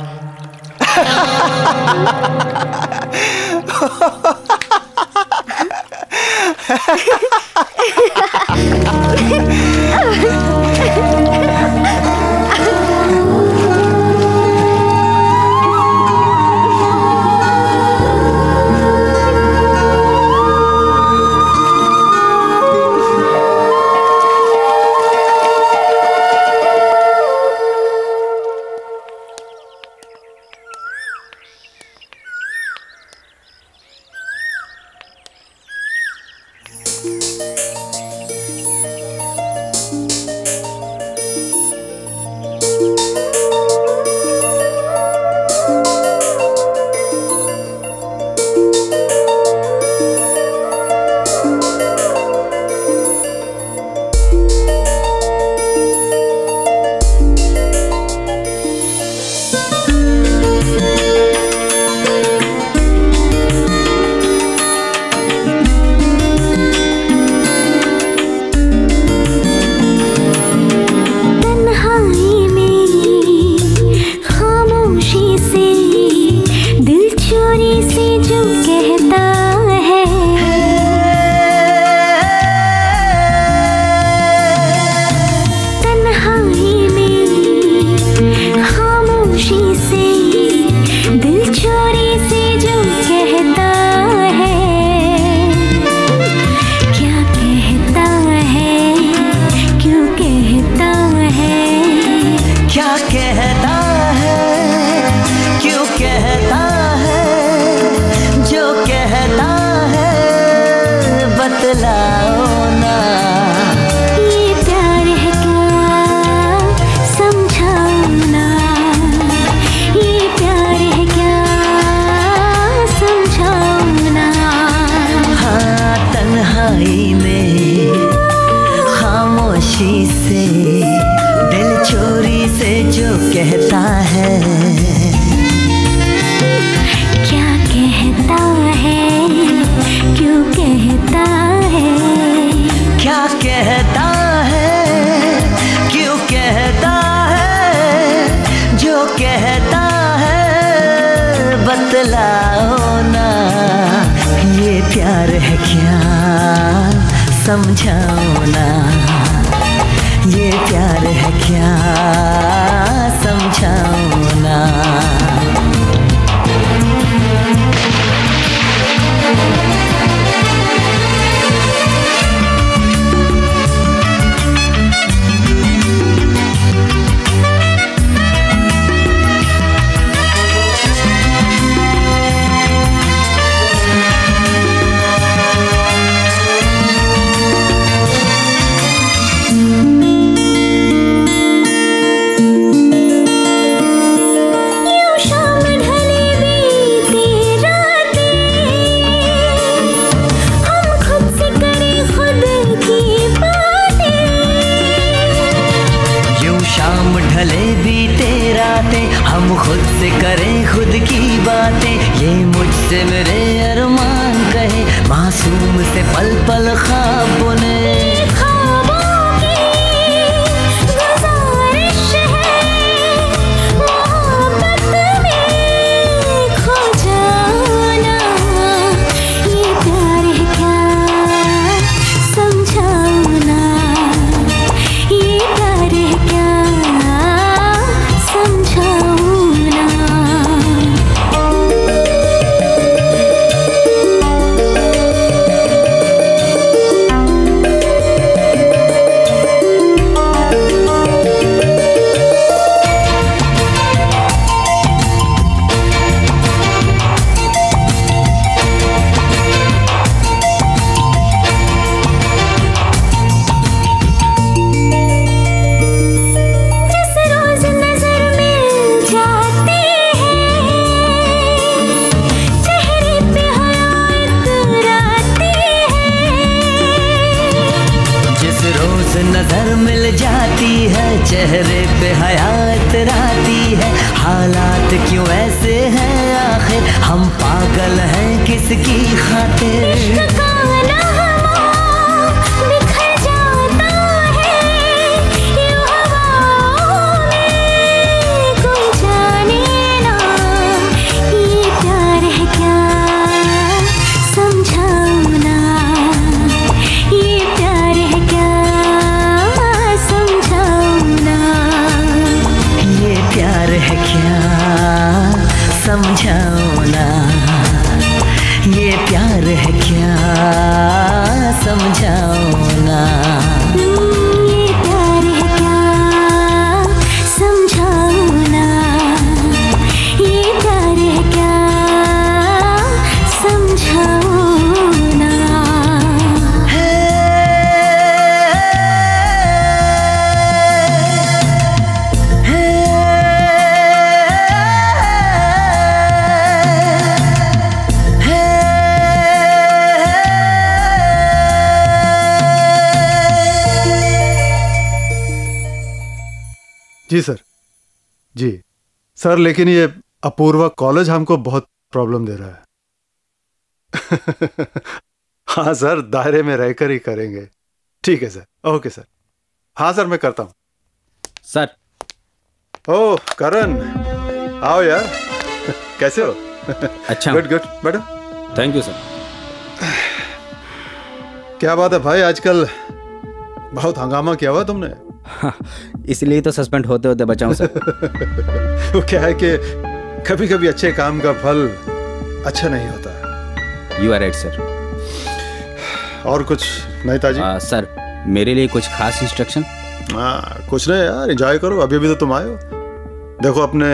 समझाना ये प्यार है क्या जी सर, जी सर, लेकिन ये अपूर्वा कॉलेज हमको बहुत प्रॉब्लम दे रहा है। हाँ सर, दायरे में रहकर ही करेंगे। ठीक है सर, ओके सर। हाँ सर, मैं करता हूँ सर। ओह करण, आओ यार, कैसे हो? अच्छा, गुड गुड, बैठो। Thank you sir. क्या बात है भाई, आजकल बहुत हंगामा किया हुआ तुमने। हाँ, इसलिए तो सस्पेंड होते होते बचाऊं सर। वो क्या है कि कभी कभी अच्छे काम का फल अच्छा नहीं होता। You are right sir. और कुछ नहीं ताजी? सर, मेरे लिए कुछ खास इंस्ट्रक्शन? कुछ नहीं यार, एंजॉय करो। अभी अभी तो तुम आए हो, देखो अपने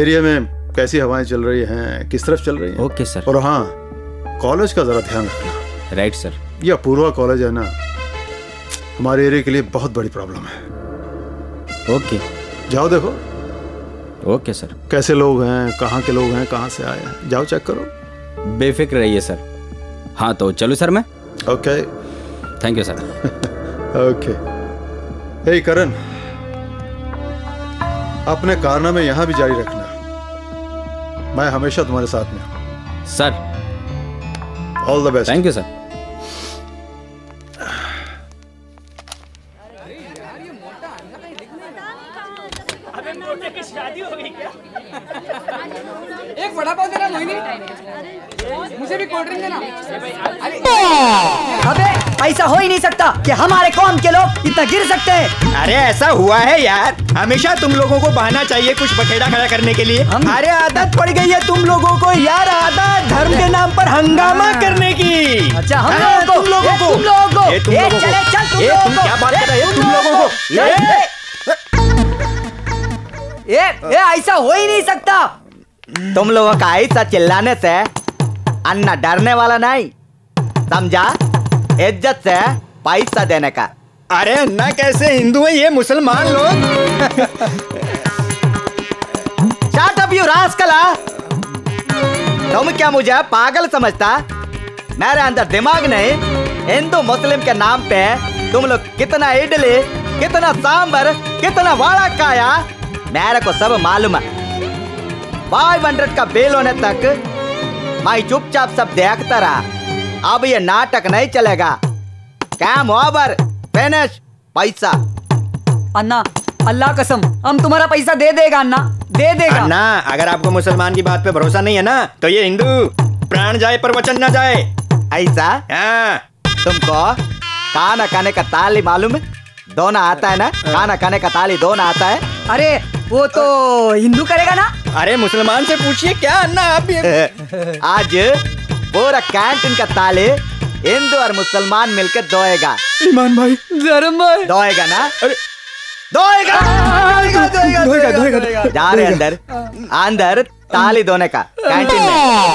एरिया में कैसी हवाएं चल रही हैं, किस तरफ चल रही हैं। Okay sir. और हाँ, कॉलेज का जरा ध्यान रखना। Right sir. यह अपूर्वा कॉलेज है ना, हमारे एरिया के लिए बहुत बड़ी प्रॉब्लम है। ओके, जाओ देखो। Okay sir. कैसे लोग हैं, कहाँ के लोग हैं, कहाँ से आए हैं, जाओ चेक करो। बेफिक्र रहिए सर। हाँ तो चलो सर मैं। Okay, thank you sir. Okay. Hey Karan, अपने कारनामे यहाँ भी जारी रखना, मैं हमेशा तुम्हारे साथ में हूँ sir. All the best. Thank you sir. ऐसा हो ही नहीं सकता कि हमारे कौम के लोग इतना गिर सकते हैं। अरे ऐसा हुआ है यार, हमेशा तुम लोगों को बहाना चाहिए कुछ बखेड़ा खड़ा करने के लिए। अरे आदत पड़ गई है तुम लोगों को यार, आदत धर्म के नाम पर हंगामा करने की। अच्छा, हम तुम लोगों को, तुम क्या बात कर रहे हो? तुम लोगों को ऐसा हो ही नहीं सकता। तुम लोगों का ऐसा चिल्लाने से अन्ना डरने वाला नहीं, समझा? इज्जत से पैसा देने का। अरे अन्ना कैसे हिंदू है ये मुसलमान लोग? शट अप यू रास्कला, तुम क्या मुझे पागल समझता? मेरे अंदर दिमाग नहीं। हिंदू मुस्लिम के नाम पे तुम लोग कितना इडली, कितना सांबर, कितना वाड़ा काया, मेरे को सब मालूम है। 500 का बिल होने तक मैं चुपचाप सब देखता रहा। अब ये नाटक नहीं चलेगा। काम ओवर, फिनिश, पैसा। अन्ना अल्लाह कसम, हम तुम्हारा पैसा दे देगा अन्ना, दे देगा। अन्ना अगर आपको मुसलमान की बात पे भरोसा नहीं है ना, तो ये हिंदू प्राण जाए पर वचन ना जाए, ऐसा? तुमको खाना खाने का ताली मालूम है? दोना आता है ना, खाना खाने का ताली दोना आता है। अरे वो तो हिंदू करेगा ना। अरे मुसलमान से पूछिए क्या अन्ना आप भी? आज पूरा कैंटीन का ताले हिंदू और मुसलमान मिलकर दोएगा। ईमान भाई, धर्म भाई, दोएगा ना? अरे दोएगा। जा रहे अंदर, अंदर ताली दोने का कैंटीन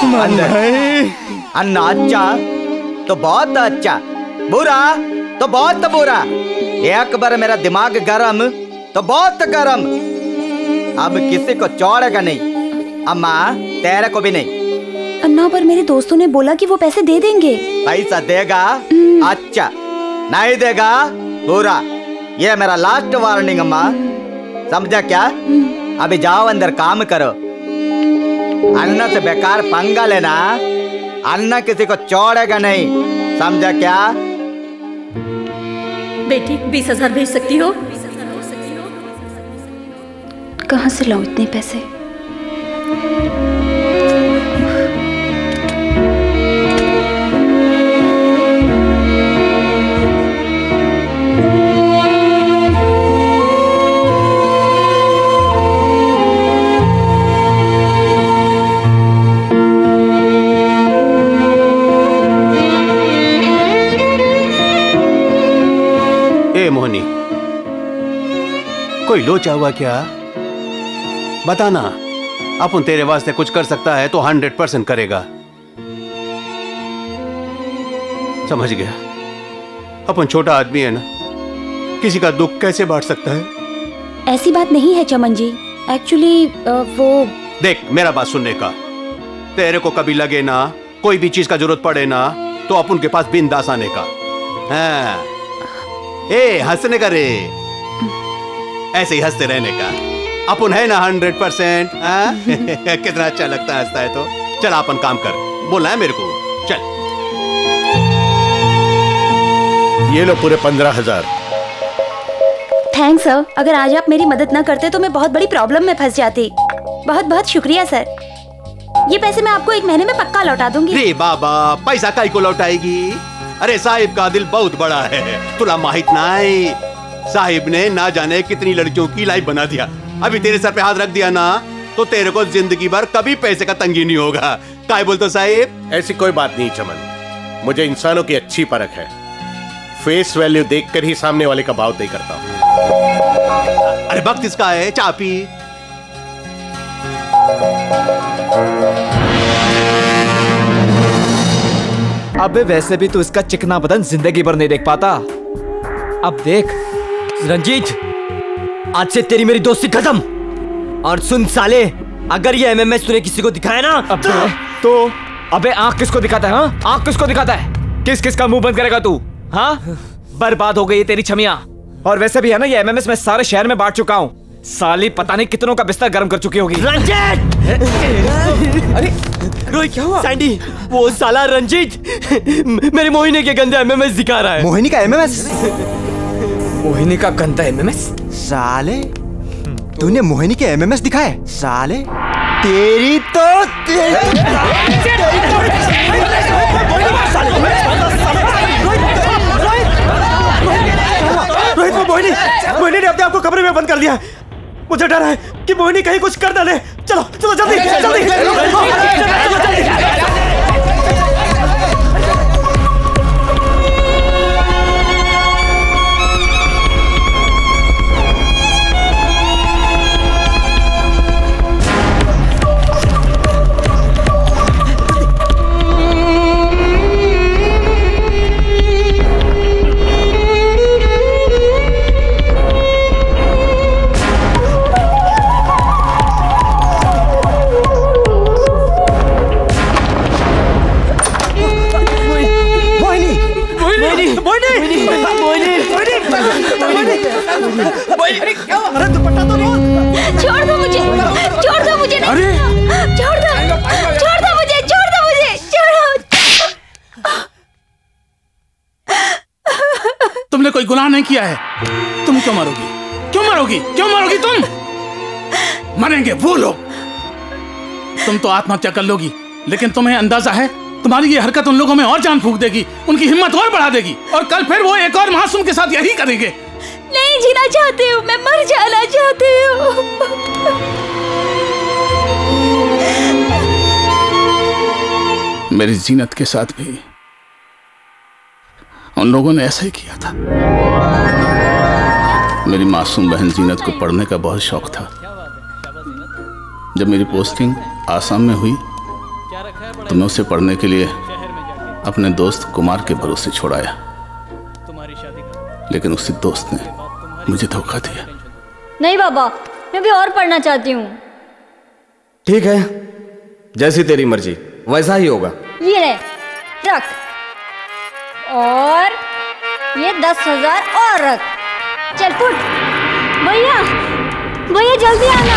में अंदर। अन्ना अच्छा तो बहुत अच्छा, बुरा तो बहुत बुरा। एक बार मेरा दिमाग गरम तो बहुत गरम, अब किसी को छोड़ेगा नहीं, अम्मा तेरे को भी नहीं। अन्ना पर मेरे दोस्तों ने बोला कि वो पैसे दे देंगे। पैसा देगा अच्छा, नहीं देगा बुरा। ये मेरा लास्ट वार्निंग अम्मा, समझा क्या? अभी जाओ अंदर काम करो। अन्ना से बेकार पंगा लेना, अन्ना किसी को छोड़ेगा नहीं, समझा क्या? बेटी 20,000 भेज सकती हो? कहाँ से लाऊं इतने पैसे? ए मोहनी, कोई लोचा हुआ क्या? बताना, अपन तेरे वास्ते कुछ कर सकता है तो 100% करेगा, समझ गया? अपन छोटा आदमी है ना, किसी का दुख कैसे बांट सकता है? ऐसी बात नहीं है चमन जी, एक्चुअली वो देख, मेरा बात सुनने का, तेरे को कभी लगे ना कोई भी चीज का जरूरत पड़े ना, तो अपन के पास बिंदास आने का। ए हंसने का रे, ऐसे ही हंसते रहने का। अपन है ना 100%। कितना अच्छा लगता है हंसता है तो। चल अपन काम कर, बोला है मेरे को। चल ये लो पूरे 15,000। थैंक्स सर, अगर आज आप मेरी मदद ना करते तो मैं बहुत बड़ी प्रॉब्लम में फंस जाती। बहुत बहुत शुक्रिया सर, ये पैसे मैं आपको 1 महीने में पक्का लौटा दूंगी। रे बाबा, पैसा काई को लौटाएगी? अरे साहिब का दिल बहुत बड़ा है, तुला माहित नहीं। साहिब ने ना जाने कितनी लड़कियों की लाइफ बना दिया। अभी तेरे सर पे हाथ रख दिया ना तो तेरे को जिंदगी भर कभी पैसे का तंगी नहीं होगा। काय बोलते साहिब? ऐसी कोई बात नहीं चमन, मुझे इंसानों की अच्छी परख है। फेस वैल्यू देखकर ही सामने वाले का भाव तय करता हूँ। अरे वक्त इसका है, चापी। अबे वैसे भी तू इसका चिकना बदन जिंदगी भर नहीं देख पाता। अब देख रंजीत, आज से तेरी मेरी दोस्ती खत्म। और सुन साले, अगर ये एमएमएस तूने किसी को दिखाया ना तो अबे आंख किसको दिखाता है? हाँ, आंख किसको दिखाता है? किस किस का मुंह बंद करेगा तू? हाँ, बर्बाद हो गई तेरी छमिया। और वैसे भी है ना, ये एमएमएस मैं सारे शहर में बांट चुका हूँ। साली पता नहीं कितनों का बिस्तर गर्म कर चुकी होगी। रंजीत! अरे रोहित क्या हुआ? सैंडी, वो साला रंजीत मेरे मोहिनी के गंदा एमएमएस दिखा रहा है। मोहिनी का एमएमएस? मोहिनी का गंदा एमएमएस? साले तूने मोहिनी के एमएमएस दिखाए? साले तेरी तो रोहित, वो मोहिनी ने अपने आपको कमरे में बंद कर लिया। मुझे डर है कि मोहिनी कहीं कुछ कर डाले। चलो चलो जल्दी जल्दी। अरे दुपट्टा तो नहीं, छोड़ दो मुझे, छोड़ दो मुझे, अरे छोड़ दो, छोड़ दो मुझे, छोड़ दो मुझे, छोड़ो। तुमने कोई गुनाह नहीं किया है, तुम क्यों मारोगी? क्यों मारोगी? क्यों मारोगी? तुम मरेंगे वो लोग। तुम तो आत्महत्या कर लोगी, लेकिन तुम्हें अंदाजा है तुम्हारी ये हरकत उन लोगों में और जान फूंक देगी, उनकी हिम्मत और बढ़ा देगी, और कल फिर वो एक और मासूम के साथ यही करेंगे। नहीं जीना चाहती हूँ मैं, मर जाना चाहती हूँ। मेरी जीनत के साथ भी उन लोगों ने ऐसा ही किया था। मेरी मासूम बहन जीनत को पढ़ने का बहुत शौक था। जब मेरी पोस्टिंग आसाम में हुई तो मैं उसे पढ़ने के लिए अपने दोस्त कुमार के भरोसे छोड़ाया, लेकिन उसी दोस्त ने मुझे धोखा दिया। नहीं बाबा, मैं भी और पढ़ना चाहती हूँ। ठीक है, जैसी तेरी मर्जी, वैसा ही होगा। ये ले, रख, और ये 10,000 और रख। चल फुट, भैया, भैया जल्दी आना।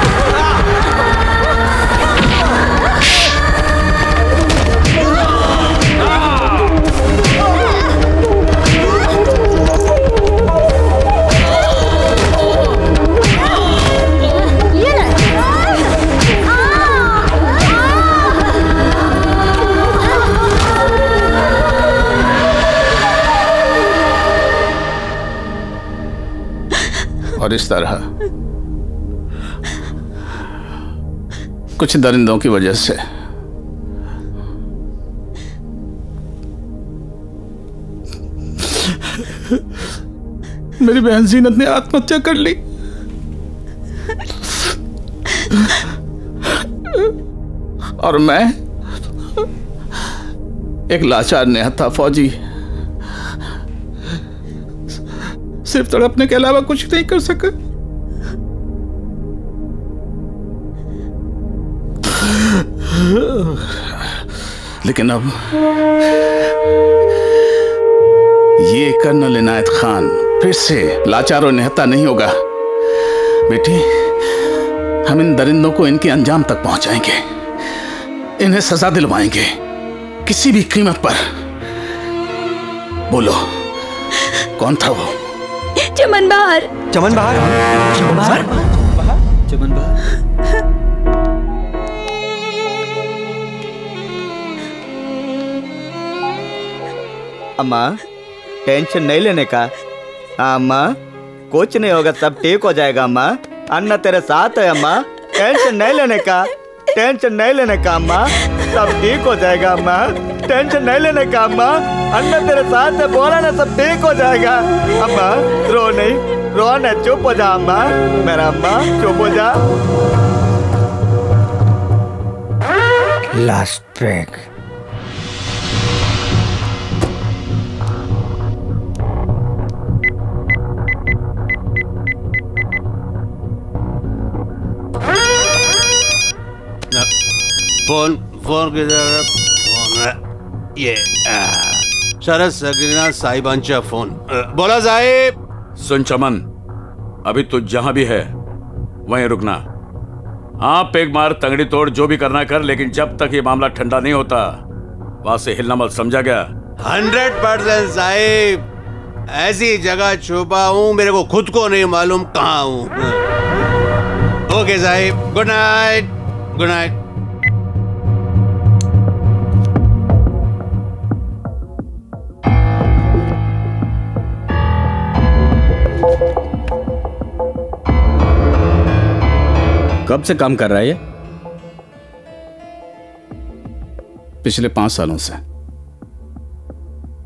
और इस तरह कुछ दरिंदों की वजह से मेरी बहन जीनत ने आत्महत्या कर ली। और मैं एक लाचार निहत्था फौजी सिर्फ तड़पने के अलावा कुछ नहीं कर सका। लेकिन अब ये कर्नल इनायत खान फिर से लाचार और निहत्था नहीं होगा। बेटी, हम इन दरिंदों को इनके अंजाम तक पहुंचाएंगे, इन्हें सजा दिलवाएंगे किसी भी कीमत पर। बोलो कौन था वो? चमन बहार। चमन बहार? चमन बहार? चमन बहार? अम्मा टेंशन नहीं लेने का। हाँ अम्मा, कुछ नहीं होगा, सब ठीक हो जाएगा अम्मा। अन्ना तेरे साथ है अम्मा, टेंशन नहीं लेने का, टेंशन नहीं लेने का अम्मा, सब ठीक हो जाएगा अम्मा, टेंशन नहीं लेने का अम्मा, अन्ना तेरे साथ है, बोला ना सब ठीक हो जाएगा अम्मा। रो नहीं, रो ना, चुप हो जा अम्मा, मेरा अम्मा चुप हो जा। लास्ट ट्रैक फोन फोन ये शरद सक्सेना साहिबांचा फोन। बोला साहेब। सुन चमन, अभी तू जहां भी है वहीं रुकना। हाँ, पेग मार, तंगड़ी तोड़, जो भी करना कर, लेकिन जब तक ये मामला ठंडा नहीं होता वहां से हिलना मत, समझा गया? 100% साहिब, ऐसी जगह छुपा हूँ मेरे को खुद को नहीं मालूम कहाँ हूँ। ओके साहिब, गुड नाइट। Good night. कब से काम कर रहा है ये? पिछले 5 सालों से।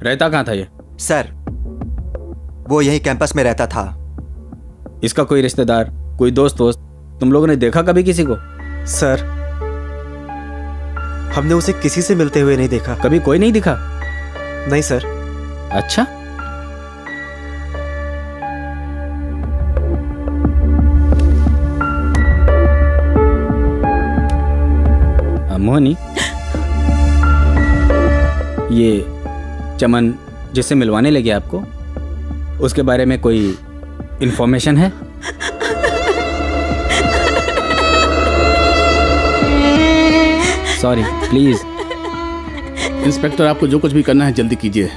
रहता कहाँ था ये? सर, वो यही कैंपस में रहता था। इसका कोई रिश्तेदार, कोई दोस्त वोस्त तुम लोगों ने देखा कभी किसी को? सर, हमने उसे किसी से मिलते हुए नहीं देखा। कभी कोई नहीं दिखा? नहीं सर। अच्छा, मोहनी, ये चमन जिससे मिलवाने लगे आपको, उसके बारे में कोई इन्फॉर्मेशन है? Sorry, please. इंस्पेक्टर, आपको जो कुछ भी करना है जल्दी कीजिए।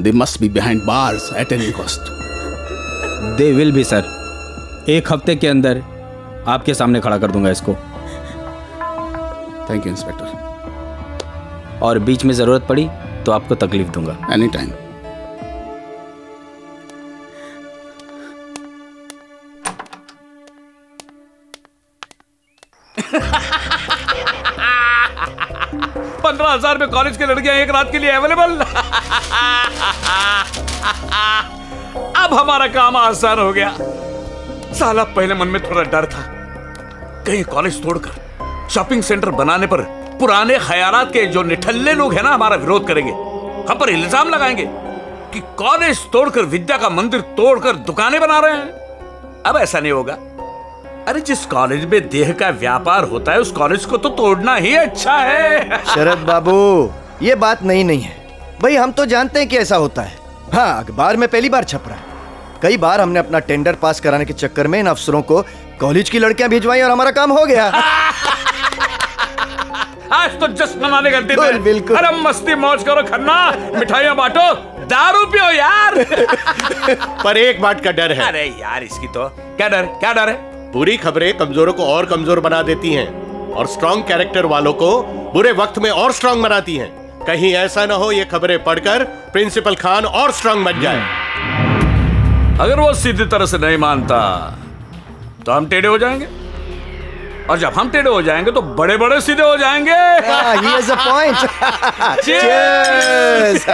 They must be behind bars at any cost. They will be sir. 1 हफ्ते के अंदर आपके सामने खड़ा कर दूंगा इसको। Thank you inspector. और बीच में जरूरत पड़ी तो आपको तकलीफ दूंगा। Any time. $15,000 में कॉलेज की लड़कियां एक रात के लिए अवेलेबल। अब हमारा काम आसान हो गया। साला पहले मन में थोड़ा डर था, कहीं कॉलेज तोड़कर शॉपिंग सेंटर बनाने पर पुराने ख्यालात के जो निठल्ले लोग हैं ना, हमारा विरोध करेंगे, हम पर इल्जाम लगाएंगे कि कॉलेज तोड़कर, विद्या का मंदिर तोड़कर दुकानें बना रहे हैं। अब ऐसा नहीं होगा। अरे जिस कॉलेज में देह का व्यापार होता है उस कॉलेज को तो तोड़ना ही अच्छा है। शरद बाबू, ये बात नहीं है भाई, हम तो जानते हैं कि ऐसा होता है। हाँ, अखबार में पहली बार छप रहा है। कई बार हमने अपना टेंडर पास कराने के चक्कर में इन अफसरों को कॉलेज की लड़कियां भिजवाई और हमारा काम हो गया। आज तो जश्न मनाने का दिन है। बिल्कुल। अरे मस्ती मौज करो खन्ना, मिठाइयां बांटो, दारू पियो यार। पर एक बात का डर है। अरे यार, इसकी तो क्या डर, क्या डर है? बुरी खबरें कमजोरों को और कमजोर बना देती हैं और स्ट्रॉन्ग कैरेक्टर वालों को बुरे वक्त में और स्ट्रॉन्ग बनाती हैं। कहीं ऐसा ना हो ये खबरें पढ़कर प्रिंसिपल खान और स्ट्रॉन्ग बन जाए। अगर वो सीधी तरह से नहीं मानता तो हम टेढ़े हो जाएंगे, और जब हम टेढ़े हो जाएंगे तो बड़े बड़े सीधे हो जाएंगे। He has a point. Cheers.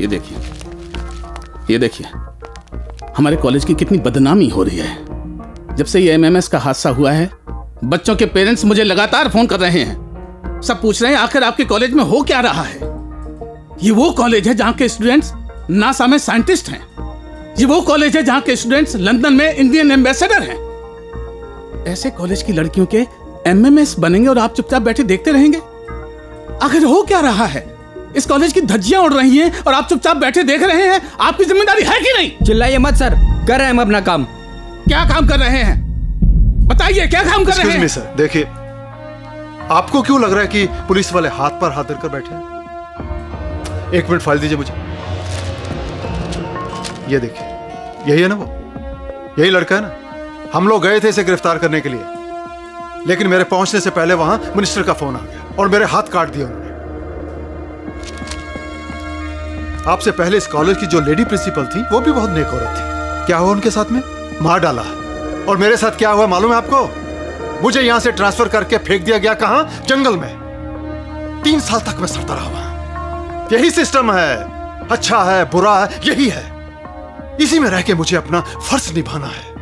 ये देखिए, ये देखिए, हमारे कॉलेज की कितनी बदनामी हो रही है। जब से ये MMS का हादसा हुआ है, बच्चों के पेरेंट्स मुझे लगातार फोन कर रहे हैं। सब पूछ रहे हैं आखिर आपके कॉलेज में हो क्या रहा है। ये वो कॉलेज है जहाँ के स्टूडेंट्स नासा में साइंटिस्ट हैं। ये वो कॉलेज है जहाँ के स्टूडेंट्स लंदन में इंडियन एम्बेसडर हैं। ऐसे कॉलेज की लड़कियों के MMS बनेंगे और आप चुपचाप बैठे देखते रहेंगे। आखिर हो क्या रहा है? इस कॉलेज की धज्जियां उड़ रही हैं और आप चुपचाप बैठे देख रहे हैं। आपकी जिम्मेदारी है कि नहीं? चिल्लाइए मत सर, कर रहे हैं हम अपना काम। क्या काम कर रहे हैं बताइए, क्या काम कर रहे हैं? सर देखिए, आपको क्यों लग रहा है कि पुलिस वाले हाथ पर हाथ धरकर बैठे हैं? एक मिनट फाइल दीजिए मुझे। ये देखिए, यही है ना वो, यही लड़का है ना। हम लोग गए थे इसे गिरफ्तार करने के लिए, लेकिन मेरे पहुंचने से पहले वहां मिनिस्टर का फोन आ गया और मेरे हाथ काट दिया उन्होंने। आपसे पहले इस कॉलेज की जो लेडी प्रिंसिपल थी वो भी बहुत नेक औरत थी। क्या हुआ उनके साथ में? मार डाला। और मेरे साथ क्या हुआ मालूम है आपको? मुझे यहां से ट्रांसफर करके फेंक दिया गया। कहां? जंगल में। 3 साल तक मैं सड़ता रहा वहां। यही सिस्टम है, अच्छा है बुरा है, यही है। इसी में रह के मुझे अपना फर्ज निभाना है।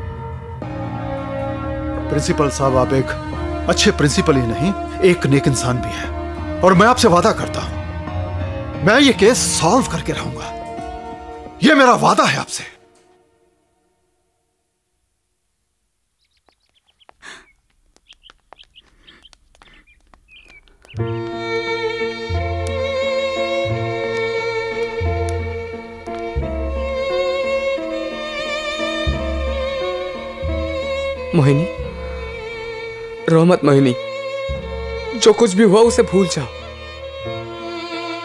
प्रिंसिपल साहब, आप एक अच्छे प्रिंसिपल ही नहीं एक नेक इंसान भी है, और मैं आपसे वादा करता हूं मैं ये केस सॉल्व करके रहूंगा। ये मेरा वादा है आपसे। मोहिनी, रो मत मोहिनी, जो कुछ भी हुआ उसे भूल जाओ।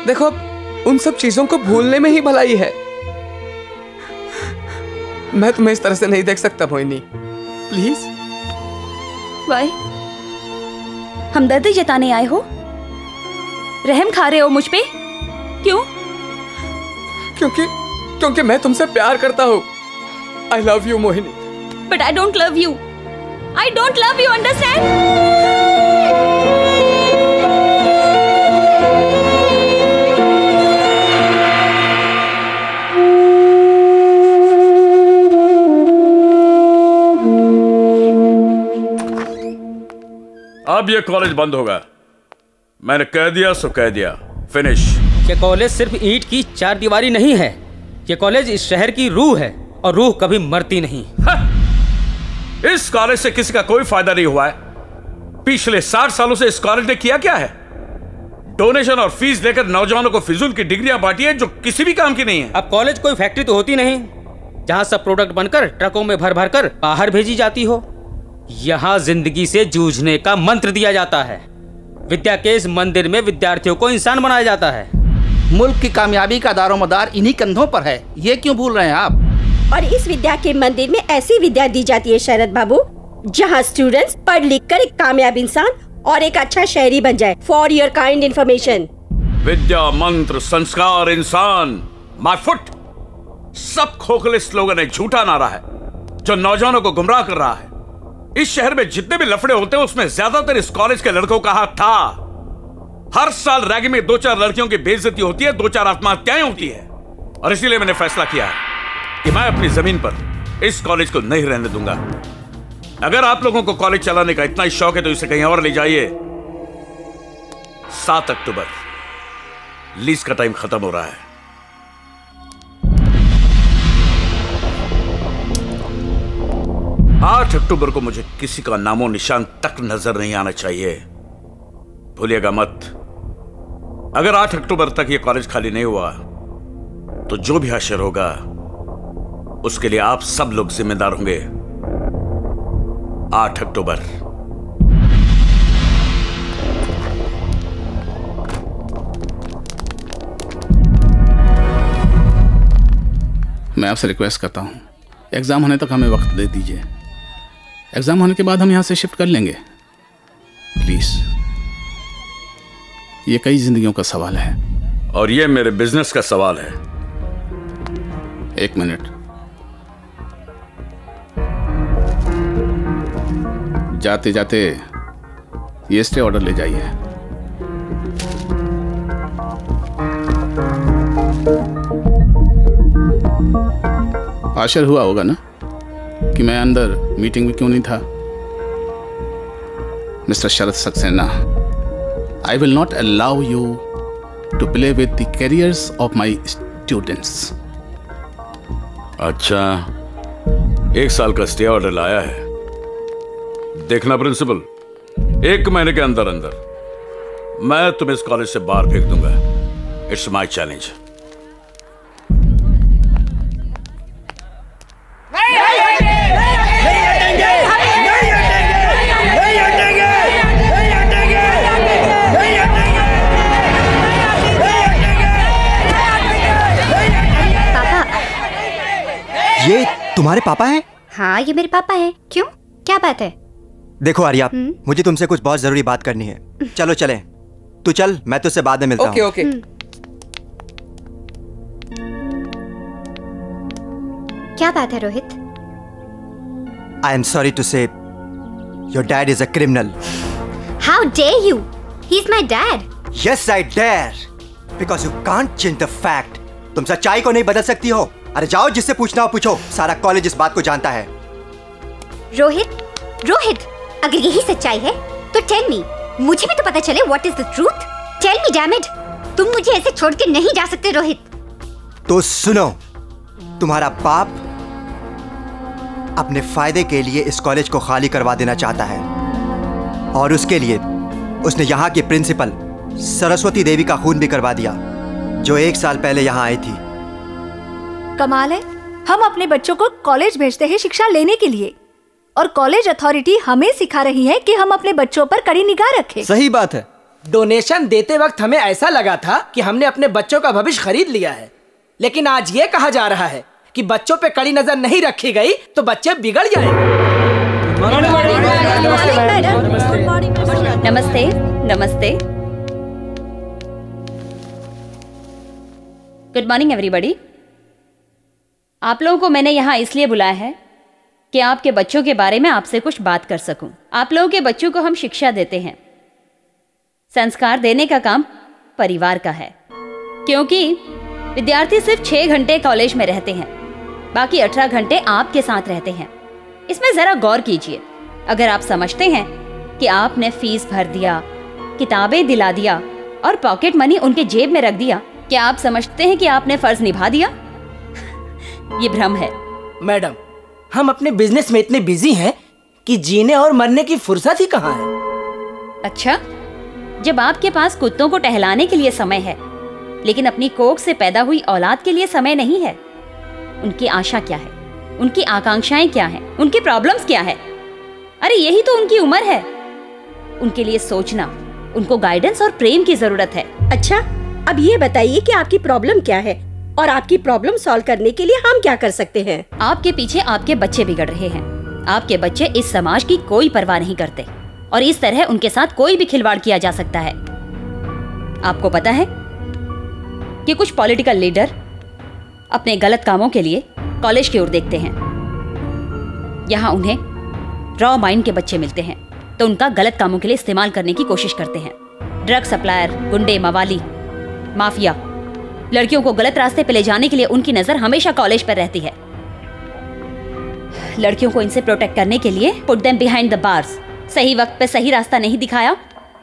देखो उन सब चीजों को भूलने में ही भलाई है। मैं तुम्हें इस तरह से नहीं देख सकता मोहिनी, प्लीज। भाई, हमदर्दी जताने आए हो? रहम खा रहे हो मुझ पे? क्यों? क्योंकि मैं तुमसे प्यार करता हूँ। I love you Mohini. But I don't love you, I don't love you, understand? अब ये कॉलेज बंद होगा। मैंने कह दिया सो कह दिया, फिनिश। ये कॉलेज सिर्फ ईंट की चार दीवारी नहीं है, ये कॉलेज इस शहर की रूह है, और रूह कभी मरती नहीं। इस कॉलेज से किसी का कोई फायदा नहीं हुआ है। पिछले 60 सालों से इस कॉलेज ने किया क्या है? डोनेशन और फीस देकर नौजवानों को फिजूल की डिग्रियां बांटी है जो किसी भी काम की नहीं है। अब कॉलेज कोई फैक्ट्री तो होती नहीं जहाँ सब प्रोडक्ट बनकर ट्रकों में भर भर कर बाहर भेजी जाती हो। यहाँ जिंदगी से जूझने का मंत्र दिया जाता है। विद्या के इस मंदिर में विद्यार्थियों को इंसान बनाया जाता है। मुल्क की कामयाबी का दारोमदार इन्हीं कंधों पर है, ये क्यों भूल रहे हैं आप? और इस विद्या के मंदिर में ऐसी विद्या दी जाती है शरद बाबू, जहाँ स्टूडेंट्स पढ़ लिख कर एक कामयाब इंसान और एक अच्छा शहरी बन जाए। फॉर योर काइंड इन्फॉर्मेशन, विद्या, मंत्र, संस्कार, इंसान, माय फुट, सब खोखले स्लोगन एक झूठा नारा है जो नौजवानों को गुमराह कर रहा है। इस शहर में जितने भी लफड़े होते हैं उसमें ज्यादातर इस कॉलेज के लड़कों का हाथ था। हर साल रैगिंग में 2-4 लड़कियों की बेइज्जती होती है, 2-4 आत्महत्याएं होती है, और इसीलिए मैंने फैसला किया है कि मैं अपनी जमीन पर इस कॉलेज को नहीं रहने दूंगा। अगर आप लोगों को कॉलेज चलाने का इतना ही शौक है तो इसे कहीं और ले जाइए। 7 अक्टूबर लीज का टाइम खत्म हो रहा है। आठ 8 अक्टूबर को मुझे किसी का नामो निशान तक नजर नहीं आना चाहिए, भूलिएगा मत। अगर 8 अक्टूबर तक यह कॉलेज खाली नहीं हुआ तो जो भी हाशिर होगा उसके लिए आप सब लोग जिम्मेदार होंगे। 8 अक्टूबर। मैं आपसे रिक्वेस्ट करता हूं, एग्जाम होने तक हमें वक्त दे दीजिए। एग्जाम होने के बाद हम यहाँ से शिफ्ट कर लेंगे, प्लीज। ये कई जिंदगियों का सवाल है और ये मेरे बिजनेस का सवाल है। एक मिनट, जाते जाते ये स्टे ऑर्डर ले जाइए। आश्चर्य हुआ होगा ना कि मैं अंदर मीटिंग में क्यों नहीं था। Mister Sharad Saxena, I will not allow you to play with the careers of my students. अच्छा, 1 साल का स्टे ऑर्डर लाया है। देखना प्रिंसिपल, 1 महीने के अंदर मैं तुम्हें इस कॉलेज से बाहर फेंक दूंगा। It's my challenge. ये तुम्हारे पापा हैं? हाँ, ये मेरे पापा हैं। क्यों? क्या बात है? देखो आर्या, मुझे तुमसे कुछ बहुत जरूरी बात करनी है। चलो चलें। तू चल, मैं तुझसे बाद में मिलता हूँ। Okay okay. क्या बात है Rohit? I am sorry to say, your dad is a criminal. How dare you? He's my dad. Yes, I dare, because you can't change the fact. तुम सच्चाई को नहीं बदल सकती हो। अरे जाओ, जिससे पूछना हो पूछो, सारा कॉलेज इस बात को जानता है। रोहित, अगर यही सच्चाई है तो टेल मी, मुझे भी तो पता चले what is the truth. Tell me damn it, तुम मुझे ऐसे छोड़ के नहीं जा सकते रोहित। तो सुनो, तुम्हारा बाप अपने फायदे के लिए इस कॉलेज को खाली करवा देना चाहता है और उसके लिए उसने यहाँ की प्रिंसिपल सरस्वती देवी का खून भी करवा दिया, जो 1 साल पहले यहाँ आई थी। कमाल है, हम अपने बच्चों को कॉलेज भेजते हैं शिक्षा लेने के लिए और कॉलेज अथॉरिटी हमें सिखा रही है कि हम अपने बच्चों पर कड़ी निगाह रखें। सही बात है। डोनेशन देते वक्त हमें ऐसा लगा था कि हमने अपने बच्चों का भविष्य खरीद लिया है, लेकिन आज ये कहा जा रहा है कि बच्चों पे कड़ी नजर नहीं रखी गई तो बच्चे बिगड़ जाएंगे। नमस्ते नमस्ते, गुड मॉर्निंग एवरीबॉडी। आप लोगों को मैंने यहाँ इसलिए बुलाया है कि आपके बच्चों के बारे में आपसे कुछ बात कर सकूं। आप लोगों के बच्चों को हम शिक्षा देते हैं, संस्कार देने का काम परिवार का है, क्योंकि विद्यार्थी सिर्फ 6 घंटे कॉलेज में रहते हैं, बाकी 18 घंटे आपके साथ रहते हैं। इसमें ज़रा गौर कीजिए। अगर आप समझते हैं कि आपने फीस भर दिया, किताबें दिला दिया और पॉकेट मनी उनके जेब में रख दिया, क्या आप समझते हैं कि आपने फ़र्ज़ निभा दिया? ये भ्रम है। मैडम, हम अपने बिजनेस में इतने बिजी हैं कि जीने और मरने की फुर्सत ही कहाँ है। अच्छा, जब आपके पास कुत्तों को टहलाने के लिए समय है, लेकिन अपनी कोख से पैदा हुई औलाद के लिए समय नहीं है। उनकी आशा क्या है? उनकी आकांक्षाएं क्या हैं? उनकी प्रॉब्लम्स क्या है? अरे यही तो उनकी उम्र है। उनके लिए सोचना, उनको गाइडेंस और प्रेम की जरूरत है। अच्छा, अब ये बताइए कि आपकी प्रॉब्लम क्या है और आपकी प्रॉब्लम सॉल्व करने के लिए हम क्या कर सकते हैं? आपके पीछे आपके बच्चे बिगड़ रहे हैं। आपके बच्चे इस समाज की कोई परवाह नहीं करते और इस तरह उनके साथ कोई भी खिलवाड़ किया जा सकता है। आपको पता है कि कुछ पॉलिटिकल लीडर अपने गलत कामों के लिए कॉलेज की ओर देखते हैं। यहाँ उन्हें रॉ माइंड के बच्चे मिलते हैं तो उनका गलत कामों के लिए इस्तेमाल करने की कोशिश करते हैं। ड्रग सप्लायर, गुंडे, मवाली, माफिया लड़कियों को गलत रास्ते पर ले जाने के लिए उनकी नजर हमेशा कॉलेज पर रहती है। लड़कियों को इनसे प्रोटेक्ट करने के लिए put them behind the bars. सही वक्त पर सही रास्ता नहीं दिखाया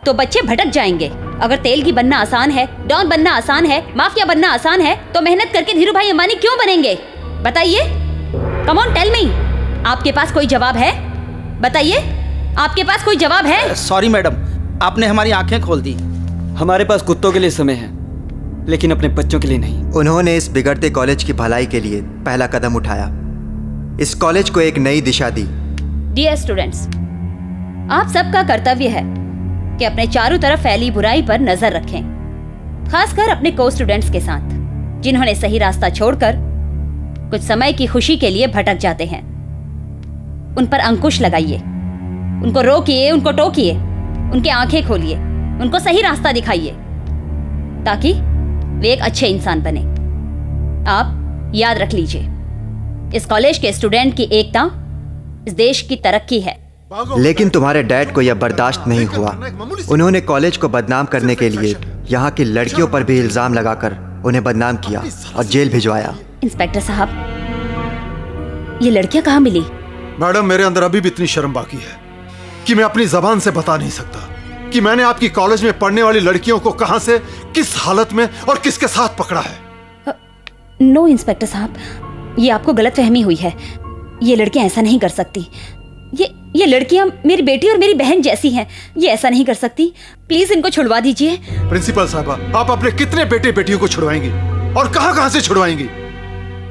तो बच्चे भटक जाएंगे। अगर तेल की बनना आसान है, डॉन बनना आसान है, माफिया बनना आसान है, तो मेहनत करके धीरू भाई अंबानी क्यों बनेंगे? बताइए। कम ऑन टेल मी, आपके पास कोई जवाब है? बताइए, आपके पास कोई जवाब है? सॉरी मैडम, आपने हमारी आंखें खोल दी। हमारे पास कुत्तों के लिए समय है लेकिन अपने बच्चों के लिए नहीं। उन्होंने इस बिगड़ते कॉलेज की भलाई के लिए पहला कदम उठाया, इस कॉलेज को एक नई दिशा दी। डियर स्टूडेंट्स, आप सबका कर्तव्य है कि अपने चारों तरफ फैली बुराई पर नजर रखें, खासकर अपने को स्टूडेंट्स के साथ जिन्होंने सही रास्ता छोड़कर कुछ समय की खुशी के लिए भटक जाते हैं। उन पर अंकुश लगाइए, उनको रोकिए, उनको टोकिए, उनकी आंखें खोलिए, उनको सही रास्ता दिखाइए ताकि वे एक अच्छे इंसान बने। आप याद रख लीजिए, इस कॉलेज के स्टूडेंट की एकता इस देश की तरक्की है। लेकिन तुम्हारे डैड को यह बर्दाश्त नहीं हुआ। उन्होंने कॉलेज को बदनाम करने के लिए यहाँ की लड़कियों पर भी इल्जाम लगाकर उन्हें बदनाम किया और जेल भिजवाया। इंस्पेक्टर साहब, ये लड़कियाँ कहाँ मिली? मैडम, मेरे अंदर अभी भी इतनी शर्म बाकी है कि मैं अपनी जबान से बता नहीं सकता कि मैंने आपकी कॉलेज में पढ़ने वाली लड़कियों को कहां से, किस हालत में और किसके साथ पकड़ा है। नो इंस्पेक्टर साहब, ये आपको गलतफहमी हुई है। ये लड़कियां ऐसा नहीं कर सकती। ये ये लड़कियां मेरी बेटी और मेरी बहन जैसी हैं। ये ऐसा नहीं कर सकती। प्लीज इनको छुड़वा दीजिए। प्रिंसिपल साहबा, आप अपने कितने बेटे बेटियों को छुड़वाएंगी और कहां-कहां से छुड़वाएंगी?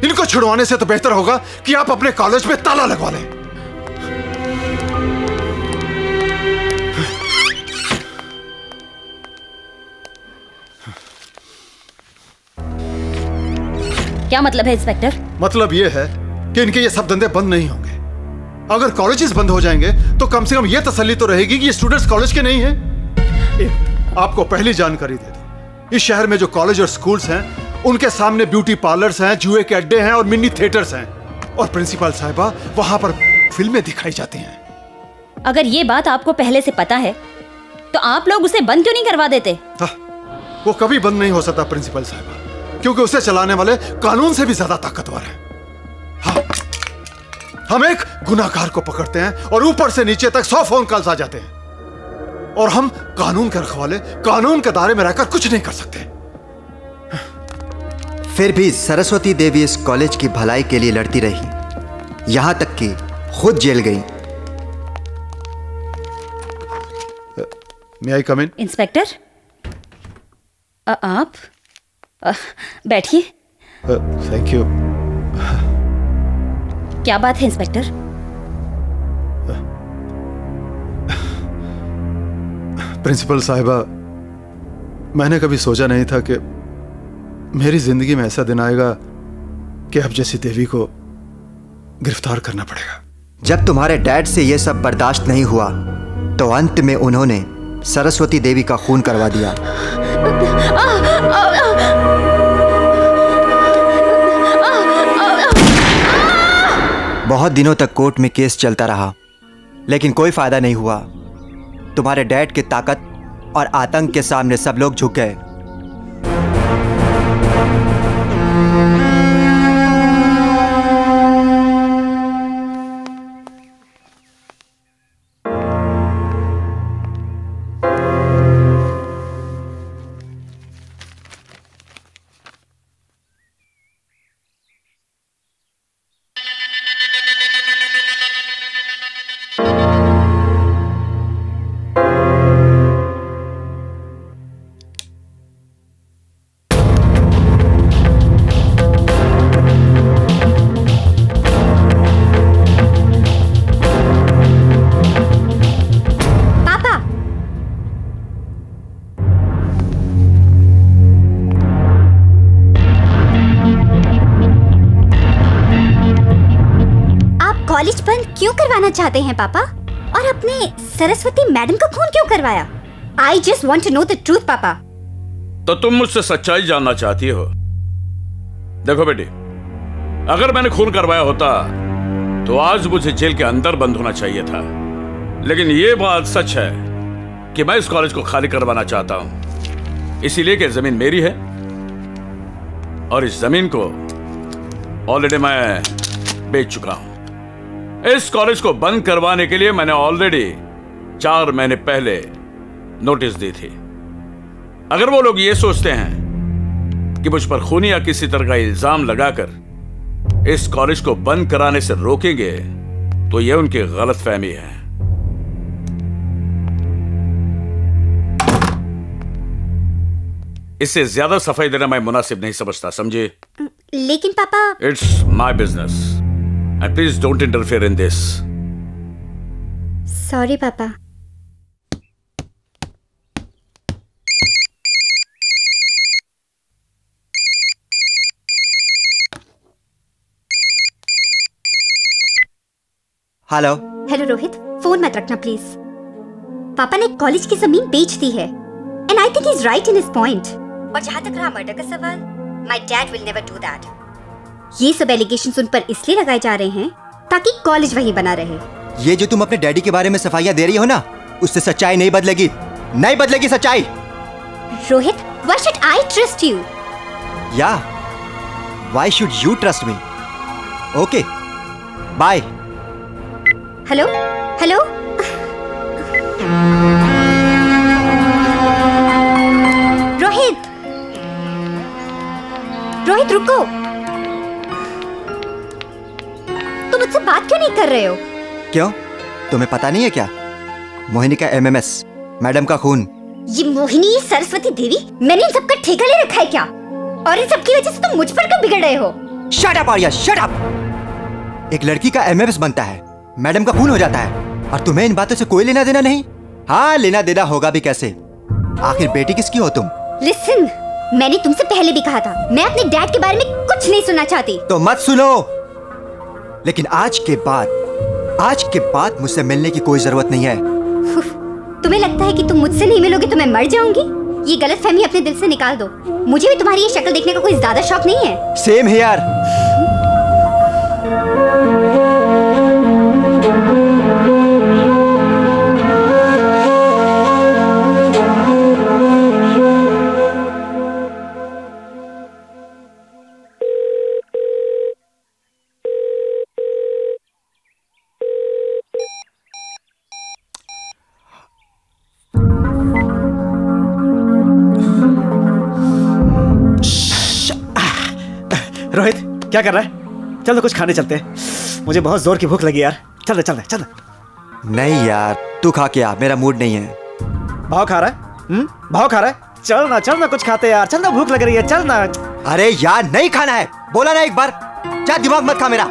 इनको छुड़वाने से तो बेहतर होगा कि आप अपने कॉलेज में ताला लगवा लें। क्या मतलब है इंस्पेक्टर? मतलब ये है कि इनके ये सब धंधे बंद नहीं होंगे। अगर कॉलेजेस बंद हो जाएंगे तो कम से कम ये तसल्ली तो रहेगी कि ये स्टूडेंट्स कॉलेज के नहीं हैं। एक आपको पहली जानकारी दे दूं, इस शहर में जो कॉलेज और स्कूल्स हैं उनके सामने ब्यूटी पार्लर्स हैं, जुए के अड्डे हैं और मिनी थिएटर्स हैं, और प्रिंसिपल साहिबा वहां पर फिल्में दिखाई जाती हैं। अगर ये बात आपको पहले से पता है तो आप लोग उसे बंद क्यों नहीं करवा देते? वो कभी बंद नहीं हो सकता प्रिंसिपल साहिबा, क्योंकि उसे चलाने वाले कानून से भी ज्यादा ताकतवर हैं। हम एक गुनाहगार को पकड़ते हैं और ऊपर से नीचे तक 100 फोन कॉल्स आ जाते हैं, और हम कानून के रखवाले कानून के दायरे में रहकर कुछ नहीं कर सकते। फिर भी सरस्वती देवी इस कॉलेज की भलाई के लिए लड़ती रही, यहां तक कि खुद जेल गई। May I come in? Inspector आप बैठिए। Thank you. क्या बात है इंस्पेक्टर? प्रिंसिपल साहिबा, मैंने कभी सोचा नहीं था कि मेरी जिंदगी में ऐसा दिन आएगा कि अब जैसी देवी को गिरफ्तार करना पड़ेगा। जब तुम्हारे डैड से यह सब बर्दाश्त नहीं हुआ तो अंत में उन्होंने सरस्वती देवी का खून करवा दिया। बहुत दिनों तक कोर्ट में केस चलता रहा, लेकिन कोई फायदा नहीं हुआ। तुम्हारे डैड की ताकत और आतंक के सामने सब लोग झुक गए। चाहते हैं पापा, और अपने सरस्वती मैडम का खून क्यों करवाया? I just want to know the truth, पापा। तो तुम मुझसे सच्चाई जानना चाहती हो? देखो बेटी, अगर मैंने खून करवाया होता तो आज मुझे जेल के अंदर बंद होना चाहिए था, लेकिन ये बात सच है कि मैं इस कॉलेज को खाली करवाना चाहता हूं, इसीलिए कि जमीन मेरी है और इस जमीन को ऑलरेडी मैं बेच चुका हूं। इस कॉलेज को बंद करवाने के लिए मैंने ऑलरेडी 4 महीने पहले नोटिस दी थी। अगर वो लोग ये सोचते हैं कि मुझ पर खूनी या किसी तरह का इल्जाम लगाकर इस कॉलेज को बंद कराने से रोकेंगे तो ये उनकी गलतफहमी है। इससे ज्यादा सफाई देना मैं मुनासिब नहीं समझता, समझे? लेकिन पापा, it's my business. Please don't interfere in this. Sorry, Papa. Hello. Hello, Rohit. Phone मत रखना please. पापा ने कॉलेज की जमीन बेच दी है, and I think he's right in his point. और जहाँ तक रहा मर्डर का सवाल, my dad will never do that. ये सब एलिगेशंस उन पर इसलिए लगाए जा रहे हैं ताकि कॉलेज वहीं बना रहे। ये जो तुम अपने डैडी के बारे में सफाइयां दे रही हो ना, उससे सच्चाई नहीं बदलेगी, नहीं बदलेगी सच्चाई। Rohit, why should I trust you? Yeah, why should you trust me? Okay, bye. Hello, hello. Rohit, Rohit रुको। तुम मुझसे बात क्यों नहीं कर रहे हो? क्यों? तुम्हें पता नहीं है क्या? मोहिनी का MMS, मैडम का खून। ये मोहिनी, ये सरस्वती देवी, मैंने इन सबका ठेका ले रखा है क्या? और इन सबकी वजह से तुम मुझ पर क्यों बिगड़ रहे हो? Shut up Arya, shut up. एक लड़की का MMS बनता है, मैडम का खून हो जाता है, और तुम्हें इन बातों से कोई लेना देना नहीं। हाँ, लेना देना होगा भी कैसे? आखिर बेटी किसकी हो तुम? लिसन, मैंने तुमसे पहले भी कहा था, मैं अपने डैड के बारे में कुछ नहीं सुनना चाहती। तो मत सुनो, लेकिन आज के बाद मुझसे मिलने की कोई जरूरत नहीं है। तुम्हें लगता है कि तुम मुझसे नहीं मिलोगे तो मैं मर जाऊंगी? ये गलतफहमी अपने दिल से निकाल दो। मुझे भी तुम्हारी ये शक्ल देखने का कोई ज्यादा शौक नहीं है। सेम है यार। क्या कर रहा है? चलो कुछ खाने चलते हैं, मुझे बहुत जोर की भूख लगी यार। चल चल चल। नहीं यार, तू खा के आ, मेरा मूड नहीं है। भाव खा रहा है? भाव खा रहा है? चल ना कुछ खाते यार। चल ना, भूख लग रही है, चल ना। अरे यार नहीं खाना है, बोला ना एक बार। क्या दिमाग मत खा मेरा।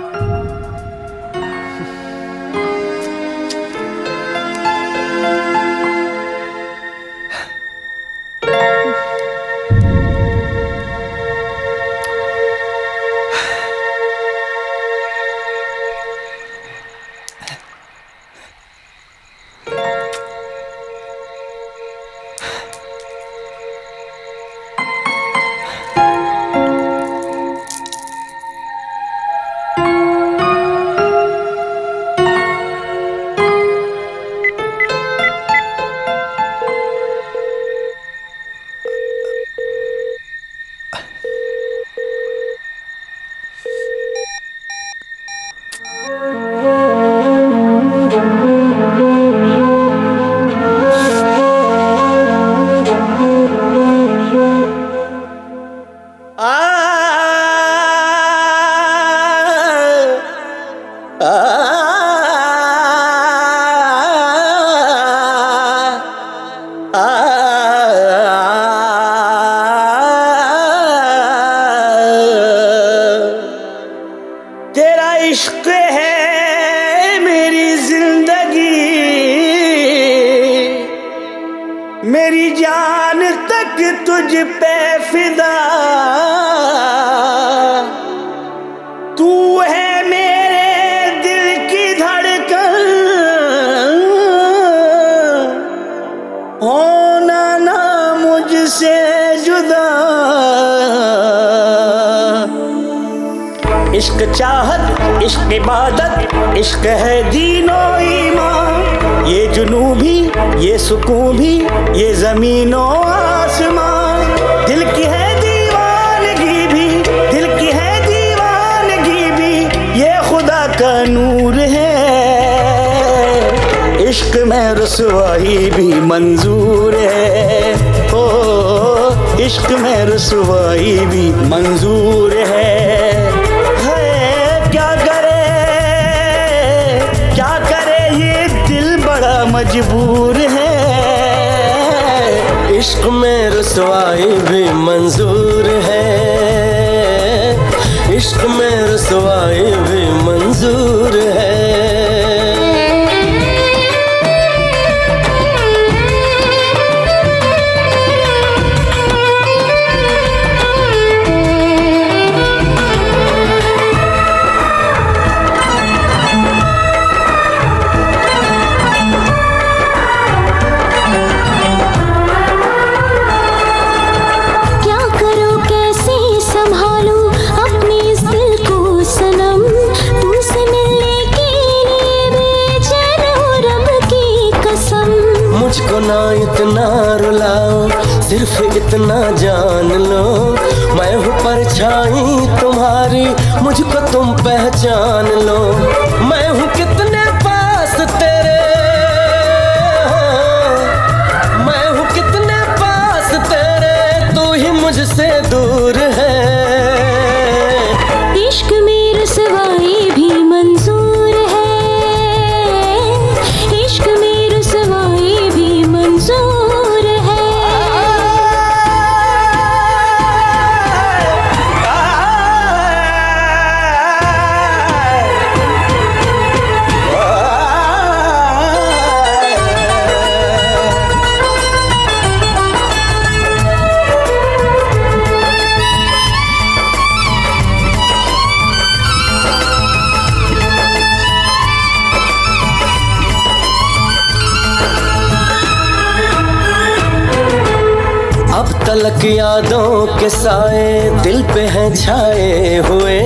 तलक यादों के साए दिल पे हैं छाए हुए,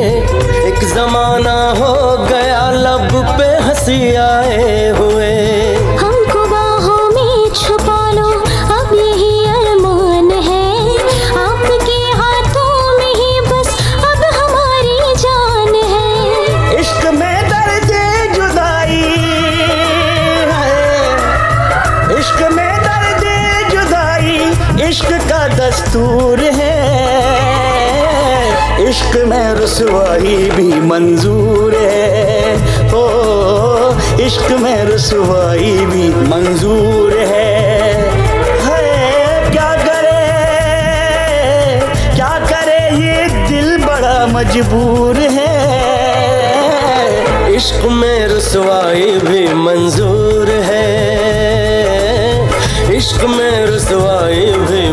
एक जमाना हो गया लब पे हंसी आए हुए। हमको बाहों में छुपा लो अब यही अरमान है, आपके हाथों में ही बस अब हमारी जान है। इश्क में दर्द जुदाई है, इश्क में दर्द जुदाई इश्क का दस्तूर है, इश्क में रुसवाई भी मंजूर है। ओ इश्क में रुसवाई भी मंजूर है। क्या करे ये दिल बड़ा मजबूर है, इश्क में रुसवाई भी मंजूर है, इश्क में रुसवाई भी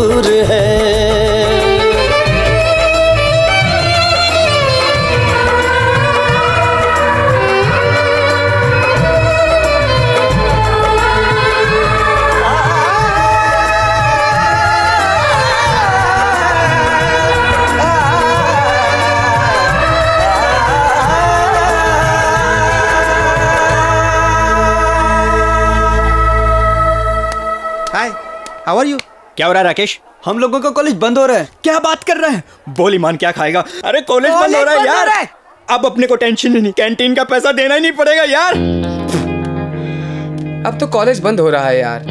है। How are you? क्या हो रहा है राकेश? हम लोगों का कॉलेज बंद हो रहा है। क्या बात कर रहे हैं? बोल ईमान क्या खाएगा? अरे कॉलेज बंद हो रहा है यार। अब अपने को टेंशन ही नहीं, कैंटीन का पैसा देना ही नहीं पड़ेगा यार। अब तो कॉलेज बंद हो रहा है यार।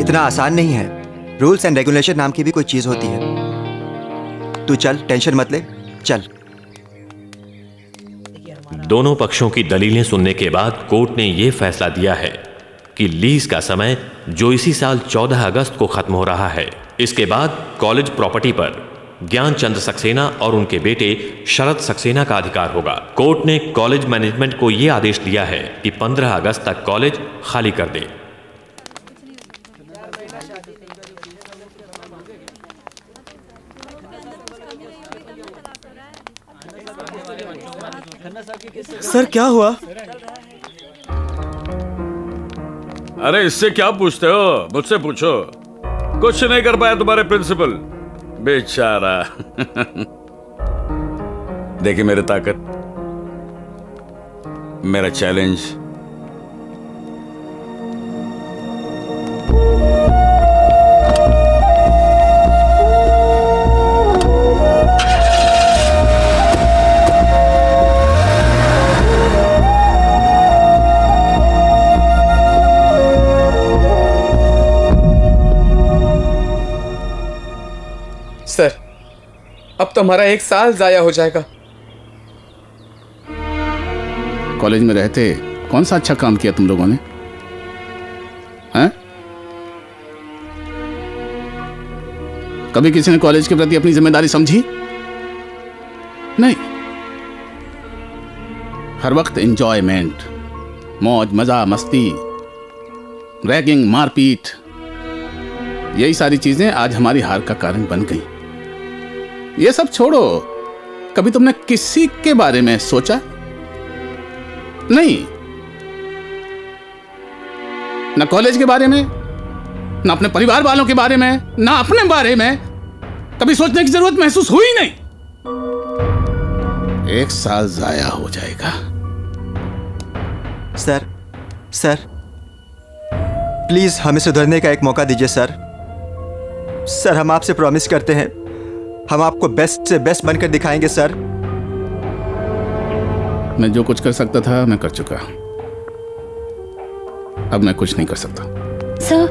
इतना आसान नहीं है, रूल्स एंड रेगुलेशन नाम की भी कोई चीज होती है। तू चल, टेंशन मत ले, चल। दोनों पक्षों की दलीलें सुनने के बाद कोर्ट ने यह फैसला दिया है कि लीज का समय जो इसी साल 14 अगस्त को खत्म हो रहा है, इसके बाद कॉलेज प्रॉपर्टी पर ज्ञान चंद सक्सेना और उनके बेटे शरद सक्सेना का अधिकार होगा। कोर्ट ने कॉलेज मैनेजमेंट को यह आदेश दिया है कि 15 अगस्त तक कॉलेज खाली कर दे। सर क्या हुआ? अरे इससे क्या पूछते हो, मुझसे पूछो। कुछ नहीं कर पाया तुम्हारे प्रिंसिपल, बेचारा। देखिए मेरी ताकत, मेरा चैलेंज। अब तो हमारा एक साल जाया हो जाएगा। कॉलेज में रहते कौन सा अच्छा काम किया तुम लोगों ने? हैं? कभी किसी ने कॉलेज के प्रति अपनी जिम्मेदारी समझी नहीं। हर वक्त एंजॉयमेंट, मौज मजा, मस्ती, रैगिंग, मारपीट, यही सारी चीजें आज हमारी हार का कारण बन गई। ये सब छोड़ो, कभी तुमने किसी के बारे में सोचा नहीं, ना कॉलेज के बारे में, ना अपने परिवार वालों के बारे में, ना अपने बारे में। कभी सोचने की जरूरत महसूस हुई नहीं। एक साल जाया हो जाएगा। सर, सर प्लीज हमें सुधरने का एक मौका दीजिए सर। सर हम आपसे प्रॉमिस करते हैं, हम आपको बेस्ट से बेस्ट बनकर दिखाएंगे सर। मैं जो कुछ कर सकता था मैं कर चुका, अब मैं कुछ नहीं कर सकता। सर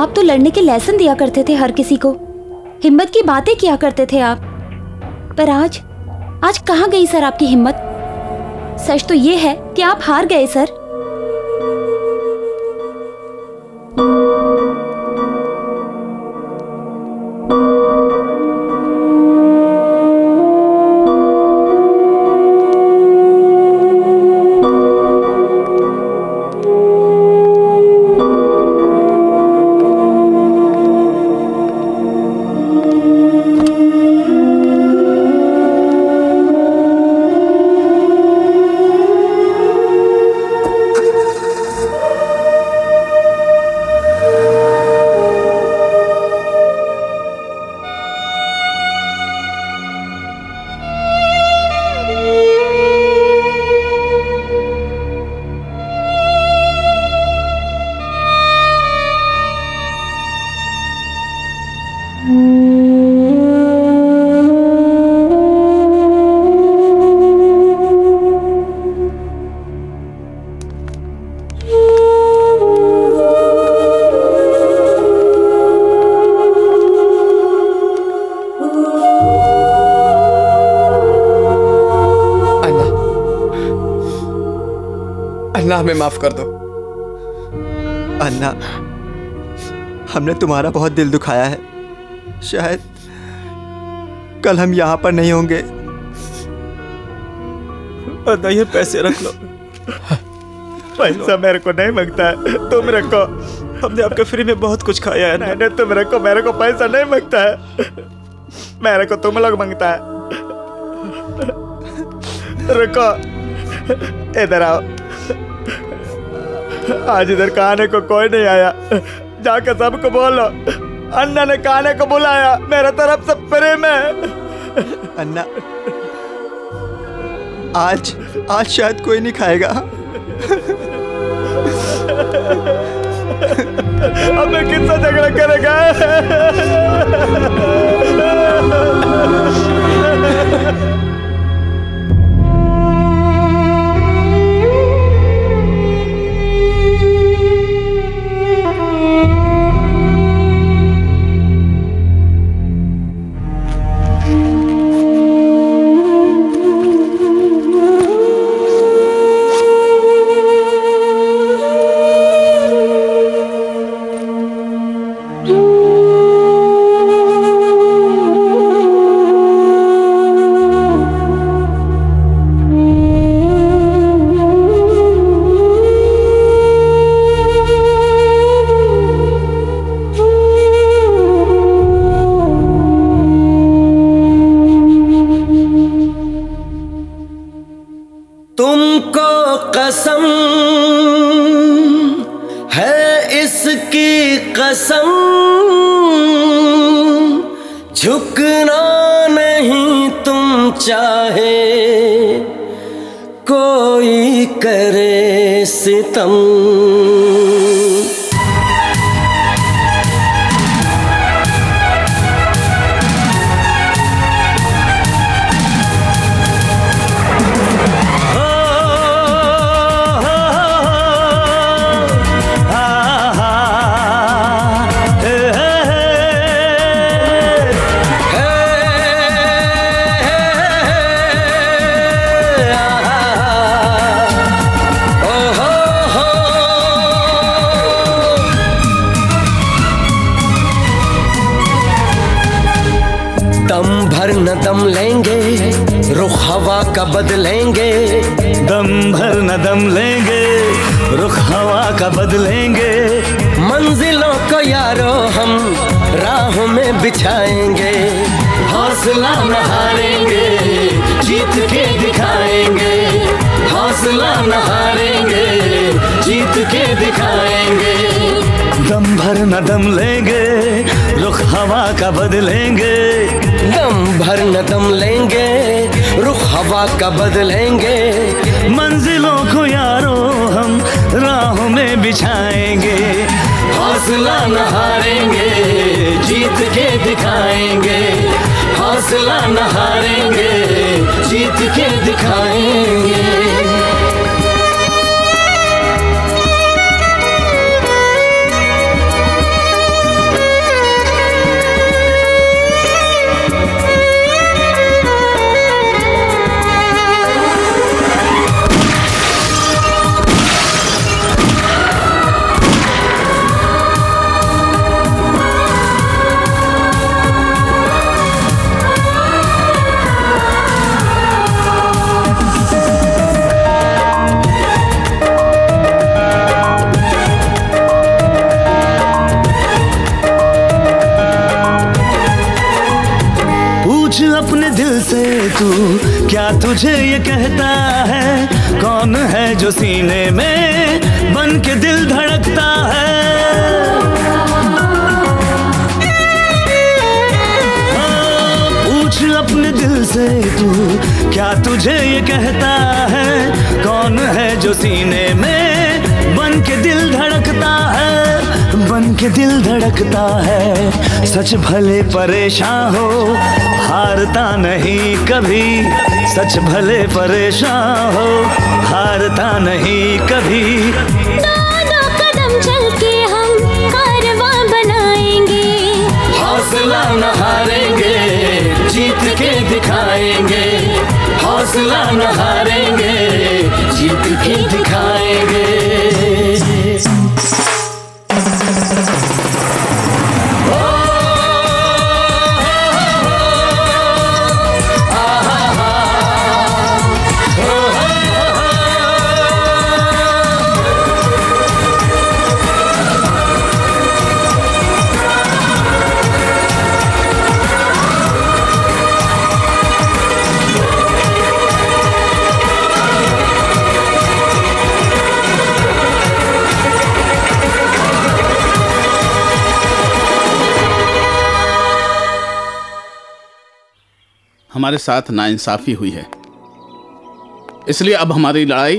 आप तो लड़ने के लेसन दिया करते थे हर किसी को, हिम्मत की बातें किया करते थे आप, पर आज कहाँ गई सर आपकी हिम्मत? सच तो ये है कि आप हार गए सर। हमें माफ कर दो अन्ना, हमने तुम्हारा बहुत दिल दुखाया है। शायद कल हम यहां पर नहीं होंगे। अन्ना ये पैसे रख लो। पैसा मेरे को नहीं मांगता है, तुम रखो। हमने आपके फ्री में बहुत कुछ खाया है। नहीं, नहीं तुम रखो, मेरे को पैसा नहीं मांगता है, मेरे को तुम लोग मांगता है। रखो, इधर आओ। आज इधर खाने को कोई नहीं आया, जाकर सबको बोलो अन्ना ने खाने को बुलाया। मेरा तरफ से प्रेम है। अन्ना आज शायद कोई नहीं खाएगा। अब मैं किससे झगड़ा करेगा? कि दिल धड़कता है, सच भले परेशान हो हारता नहीं कभी, सच भले परेशान हो हारता नहीं कभी। दो दो कदम चल के हम कारवां बनाएंगे, हौसला न हारेंगे जीत के दिखाएंगे, हौसला न हारेंगे जीत के दिखाएंगे। हमारे साथ नाइंसाफी हुई है, इसलिए अब हमारी लड़ाई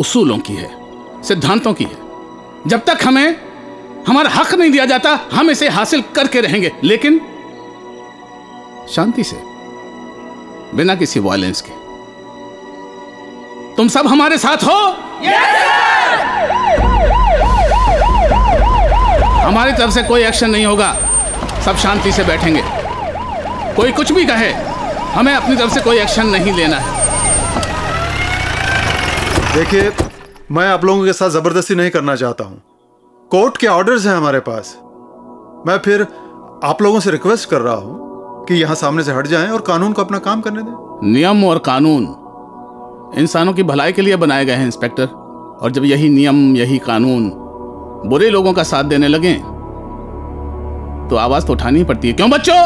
उसूलों की है, सिद्धांतों की है। जब तक हमें हमारा हक नहीं दिया जाता हम इसे हासिल करके रहेंगे, लेकिन शांति से, बिना किसी वायलेंस के। तुम सब हमारे साथ हो? Yes, sir! हमारी तरफ से कोई एक्शन नहीं होगा, सब शांति से बैठेंगे, कोई कुछ भी कहे हमें अपनी तरफ से कोई एक्शन नहीं लेना है। देखिए, मैं आप लोगों के साथ जबरदस्ती नहीं करना चाहता हूं, कोर्ट के ऑर्डर्स हैं हमारे पास। मैं फिर आप लोगों से रिक्वेस्ट कर रहा हूं कि यहां सामने से हट जाएं और कानून को अपना काम करने दें। नियम और कानून इंसानों की भलाई के लिए बनाए गए हैं इंस्पेक्टर, और जब यही नियम यही कानून बुरे लोगों का साथ देने लगे तो आवाज तो उठानी पड़ती है। क्यों बच्चों?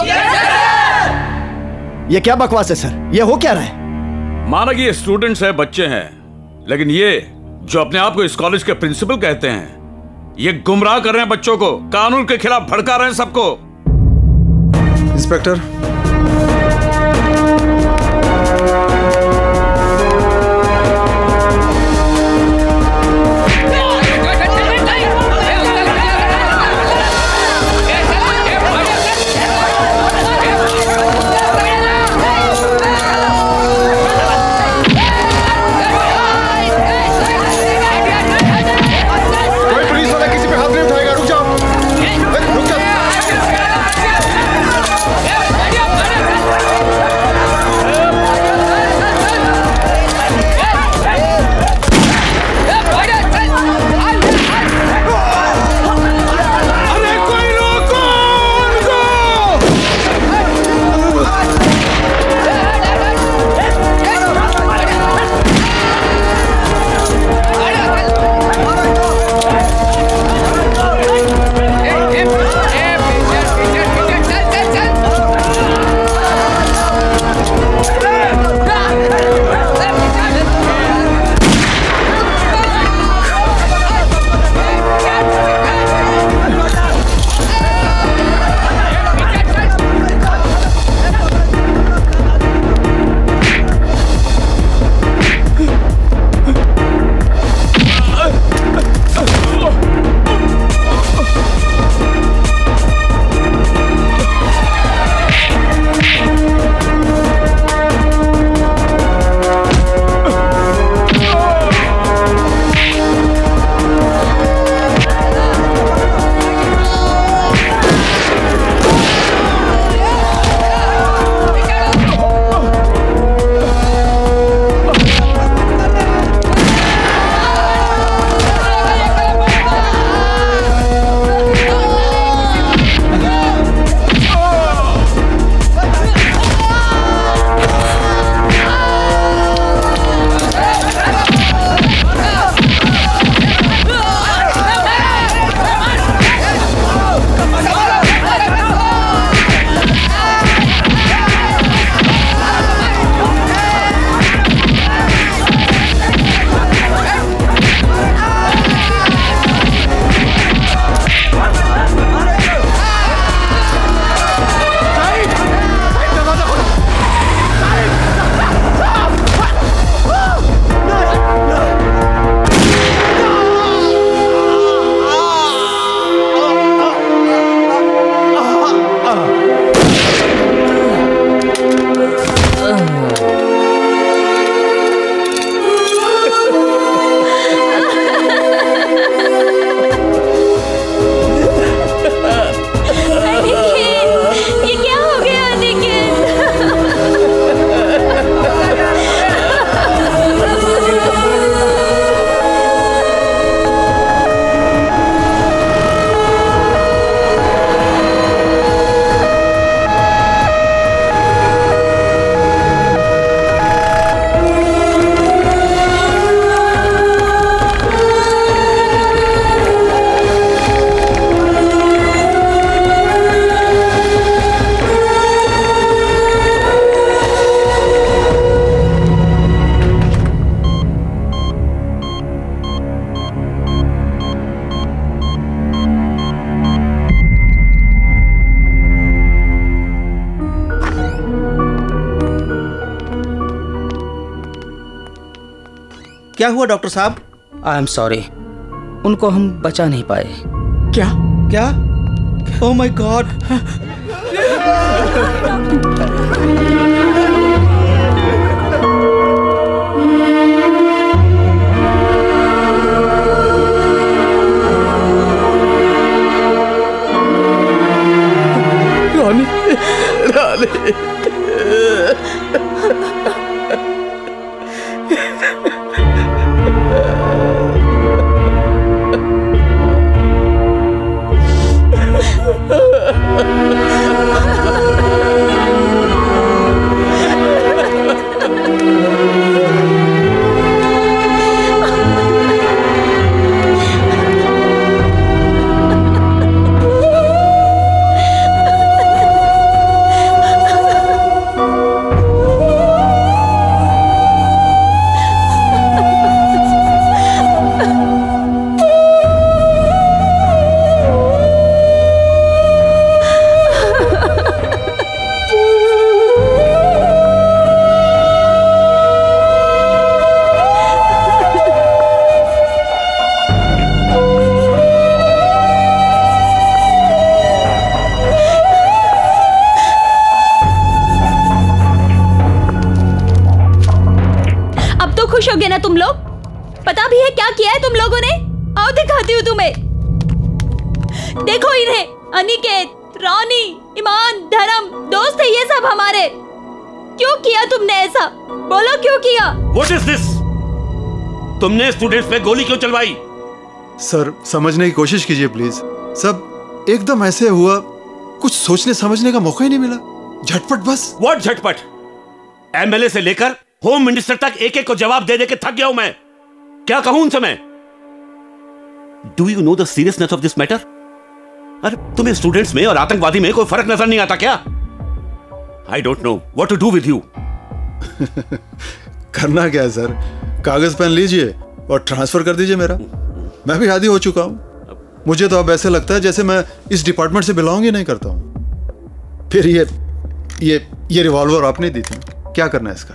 ये क्या बकवास है सर, ये हो क्या रहा है? माना कि ये स्टूडेंट्स हैं, बच्चे हैं, लेकिन ये जो अपने आप को इस कॉलेज के प्रिंसिपल कहते हैं, ये गुमराह कर रहे हैं बच्चों को, कानून के खिलाफ भड़का रहे हैं सबको। इंस्पेक्टर, क्या हुआ डॉक्टर साहब? आई एम सॉरी, उनको हम बचा नहीं पाए। क्या क्या? Oh my God. Rani, Rani. तुमने स्टूडेंट्स पे गोली क्यों चलवाई? सर समझने की कोशिश कीजिए प्लीज। सब एकदम ऐसे हुआ, कुछ सोचने समझने का मौका ही नहीं मिला। झटपट बस। व्हाट झटपट? एमएलए से लेकर होम मिनिस्टर तक एक एक को जवाब दे दे के थक गया हूं मैं। क्या कहूं उनसे मैं? Do you know the seriousness of this matter? अरे तुम्हें स्टूडेंट्स में और आतंकवादी में कोई फर्क नजर नहीं आता क्या? I don't know what to do with you. करना क्या है सर, कागज पेन लीजिए और ट्रांसफर कर दीजिए मेरा। मैं भी आदी हो चुका हूँ। मुझे तो अब ऐसे लगता है जैसे मैं इस डिपार्टमेंट से बिलोंग ही नहीं करता हूँ। फिर ये रिवॉल्वर आपने दी थी, क्या करना है इसका?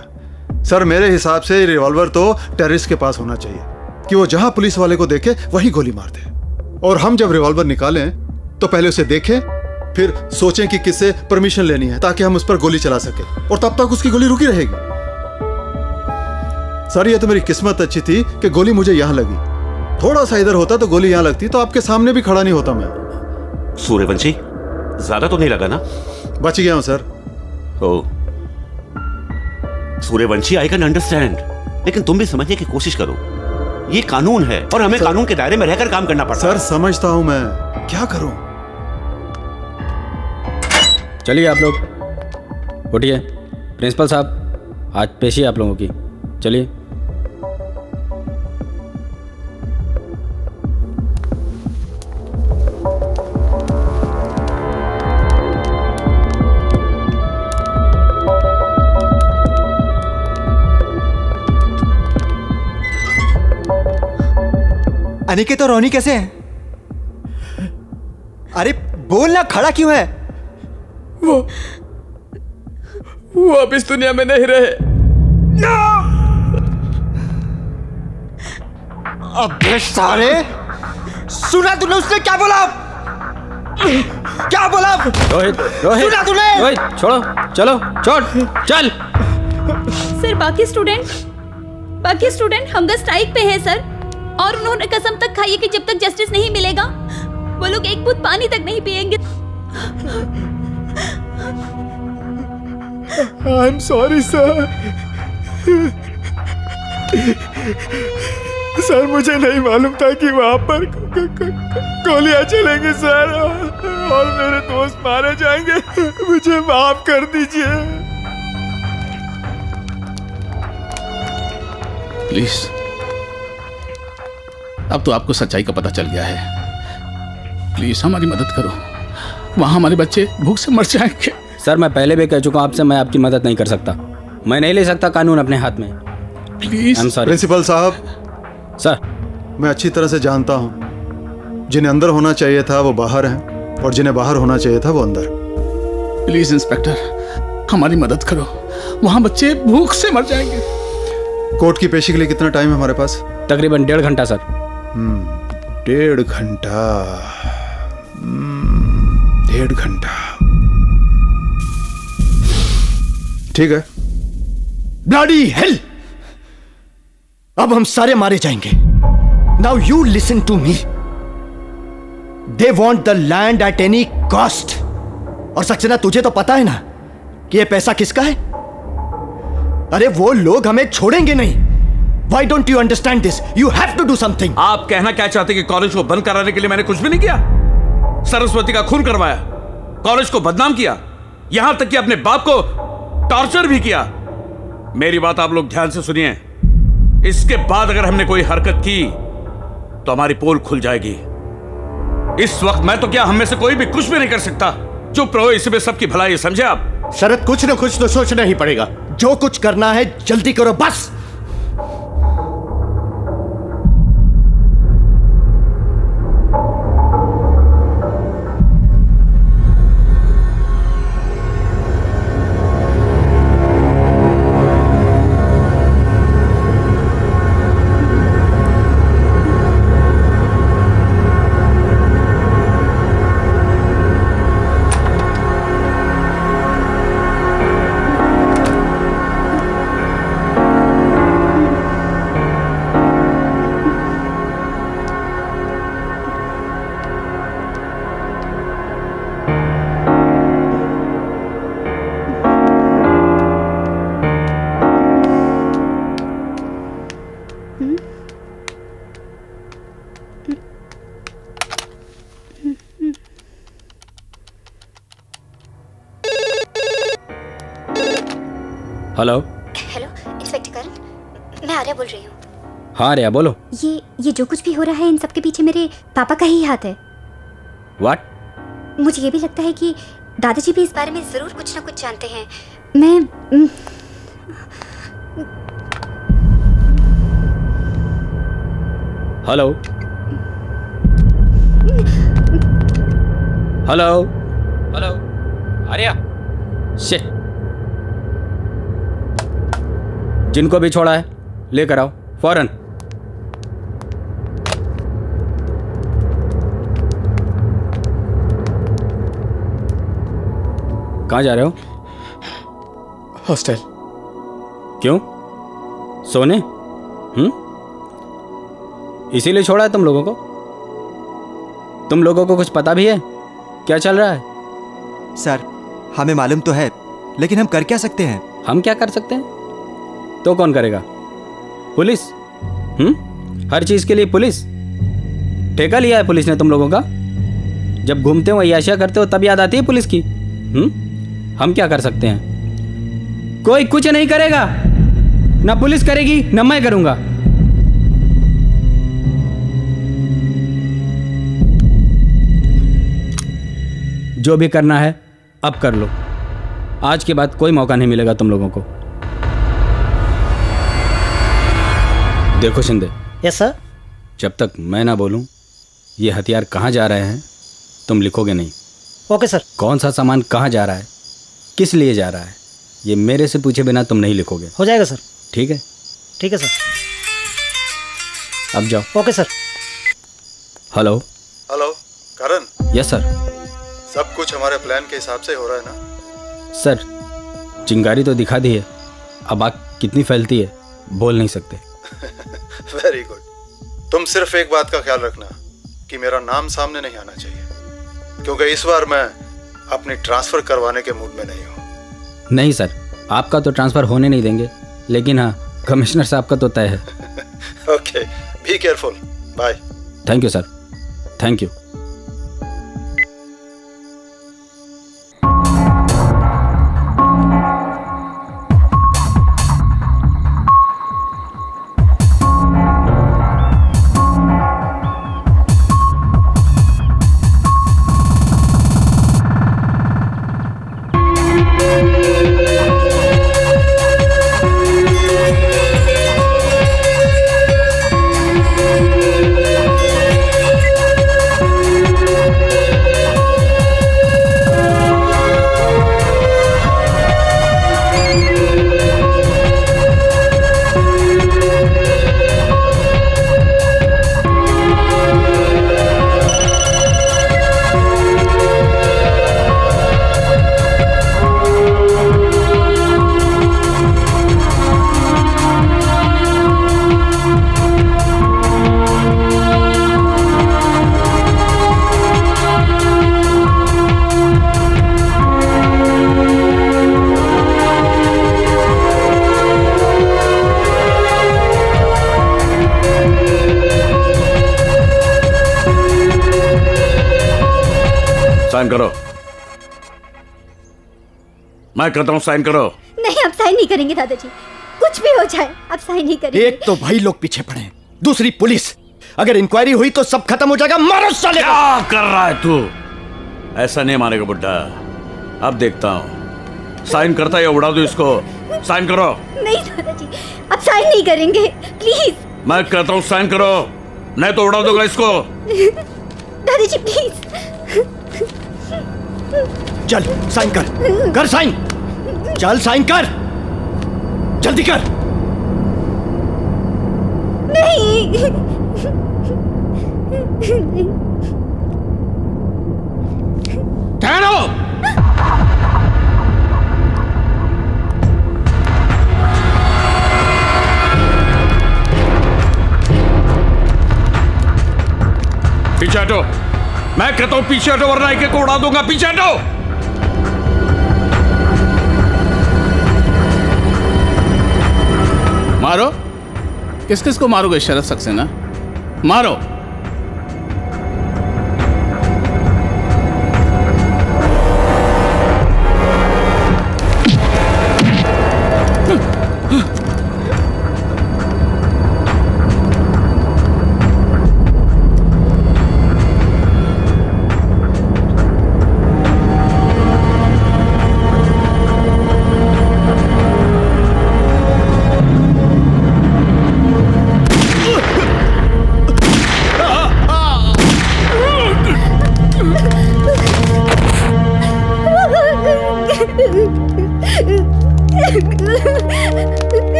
सर मेरे हिसाब से ये रिवॉल्वर तो टेररिस्ट के पास होना चाहिए कि वो जहाँ पुलिस वाले को देखे वहीं गोली मार दे। और हम जब रिवॉल्वर निकालें तो पहले उसे देखें, फिर सोचें कि किससे परमिशन लेनी है ताकि हम उस पर गोली चला सकें, और तब तक उसकी गोली रुकी रहेगी। सर ये तो मेरी किस्मत अच्छी थी कि गोली मुझे यहाँ लगी। थोड़ा सा इधर होता तो गोली यहाँ लगती, तो आपके सामने भी खड़ा नहीं होता मैं। सूर्यवंशी ज्यादा तो नहीं लगा ना? बच गया हूँ sir. Oh Suryavanshi, I can understand, लेकिन तुम भी समझने की कोशिश करो। ये कानून है और हमें कानून के दायरे में रहकर काम करना पड़ता है। सर समझता हूँ मैं, क्या करूँ। चलिए आप लोग उठिए। प्रिंसिपल साहब आज पेशी आप लोगों की, चलिए। अनिकेत और रोनी कैसे हैं? अरे बोलना, खड़ा क्यों है? वो अब इस दुनिया में नहीं रहे। अबे सारे, सुना तूने उसने क्या बोला? क्या बोला? रोहित, रोहित, सुना तूने? रोहित, छोड़ो, चलो, छोड़, चल। सर बाकी स्टूडेंट हंगर स्ट्राइक पे हैं सर, और उन्होंने कसम तक खाई है कि जब तक जस्टिस नहीं मिलेगा वो लोग एक बूंद पानी तक नहीं पिएंगे। I am sorry sir. Sir मुझे नहीं मालूम था कि वहाँ पर गोलियाँ चलेंगी सर, और मेरे दोस्त मारे जाएंगे। मुझे माफ कर दीजिए प्लीज। अब तो आपको सच्चाई का पता चल गया है, प्लीज हमारी मदद करो। वहाँ हमारे बच्चे भूख से मर जाएंगे। सर मैं पहले भी कह चुका हूँ आपसे, मैं आपकी मदद नहीं कर सकता। मैं नहीं ले सकता कानून अपने हाथ में, please. I am sorry principal साहब। सर मैं अच्छी तरह से जानता हूँ, जिन्हें अंदर होना चाहिए था वो बाहर हैं, और जिन्हें बाहर होना चाहिए था वो अंदर। प्लीज इंस्पेक्टर हमारी मदद करो, वहाँ बच्चे भूख से मर जाएंगे। कोर्ट की पेशी के लिए कितना टाइम है हमारे पास? तकरीबन 1.5 घंटा सर। 1.5 घंटा 1.5 घंटा ठीक है। ब्लडी हेल, अब हम सारे मारे जाएंगे। Now you listen to me, they want the land at any cost. और सक्सेना तुझे तो पता है ना कि ये पैसा किसका है। अरे वो लोग हमें छोड़ेंगे नहीं। Why don't you understand this? You have to do something. आप कहना क्या चाहते कि कॉलेज को बंद कराने के लिए मैंने कुछ भी नहीं किया? सरस्वती का खून करवाया, कॉलेज को बदनाम किया, यहां तक कि अपने बाप को टॉर्चर भी किया। मेरी बात आप लोग ध्यान से सुनिए, इसके बाद अगर हमने कोई हरकत की तो हमारी पोल खुल जाएगी। इस वक्त मैं तो क्या, हम में से कोई भी कुछ भी नहीं कर सकता। चुप रहो, इसी में सबकी भलाई, समझे आप? शरद, कुछ ना कुछ तो सोचना ही पड़ेगा। जो कुछ करना है जल्दी करो बस। हेलो। हेलो इंस्पेक्टर करण, मैं आर्या बोल रही हूँ। हाँ आर्या बोलो। ये जो कुछ भी हो रहा है इन सब के पीछे मेरे पापा का ही हाथ है। व्हाट? मुझे ये भी लगता है कि दादाजी भी इस बारे में जरूर कुछ ना कुछ जानते हैं। मैं hello hello hello Arya, shit, जिनको भी छोड़ा है लेकर आओ फौरन। कहाँ जा रहे हो? हॉस्टल। क्यों? सोने? इसीलिए छोड़ा है तुम लोगों को? तुम लोगों को कुछ पता भी है क्या चल रहा है? सर हमें मालूम तो है, लेकिन हम कर क्या सकते हैं? हम क्या कर सकते हैं तो कौन करेगा? पुलिस? हर चीज के लिए पुलिस? ठेका लिया है पुलिस ने तुम लोगों का। जब घूमते हो, अय्याशियां करते हो, तब याद आती है पुलिस की। हम क्या कर सकते हैं? कोई कुछ नहीं करेगा, ना पुलिस करेगी ना मैं करूंगा। जो भी करना है अब कर लो, आज के बाद कोई मौका नहीं मिलेगा तुम लोगों को। देखो शिंदे। Yes sir. जब तक मैं ना बोलूं ये हथियार कहाँ जा रहे हैं तुम लिखोगे नहीं। Okay sir. कौन सा सामान कहाँ जा रहा है, किस लिए जा रहा है, ये मेरे से पूछे बिना तुम नहीं लिखोगे। हो जाएगा सर। ठीक है? ठीक है सर। अब जाओ। Okay sir. Hello hello Karan. Yes sir. सब कुछ हमारे प्लान के हिसाब से हो रहा है ना? सर चिंगारी तो दिखा दी है, अब आग कितनी फैलती है बोल नहीं सकते। Very good. तुम सिर्फ एक बात का ख्याल रखना कि मेरा नाम सामने नहीं आना चाहिए, क्योंकि इस बार मैं अपनी ट्रांसफर करवाने के मूड में नहीं हूँ। नहीं सर, आपका तो ट्रांसफर होने नहीं देंगे, लेकिन हाँ कमिश्नर साहब का तो तय है। Okay, be careful, bye. Thank you sir, thank you. Sign करो। मैं कहता हूँ साइन करो। नहीं, अब साइन नहीं करेंगे दादाजी, कुछ भी हो जाए अब साइन नहीं करेंगे। एक तो भाई लोग पीछे पड़े, दूसरी पुलिस, अगर इंक्वायरी हुई तो सब खत्म हो जाएगा। मारो साले को। क्या कर रहा है तू? ऐसा नहीं मारेगा बुड्ढा, अब देखता हूँ साइन करता है या उड़ा दो इसको। साइन करो। नहीं दादाजी, अब साइन नहीं करेंगे प्लीज। मैं कहता हूँ साइन करो, नहीं तो उड़ा दोगा इसको। दादाजी प्लीज। चल साइन कर साइन, चल साइन कर, जल्दी कर। नहीं ठहरो। पीछे हटो। मैं कहता हूं पीछे हटो, वरना एक को उड़ा दूंगा। पीछे हटो। मारो। किस किस को मारोगे शरद सक्सेना? मारो।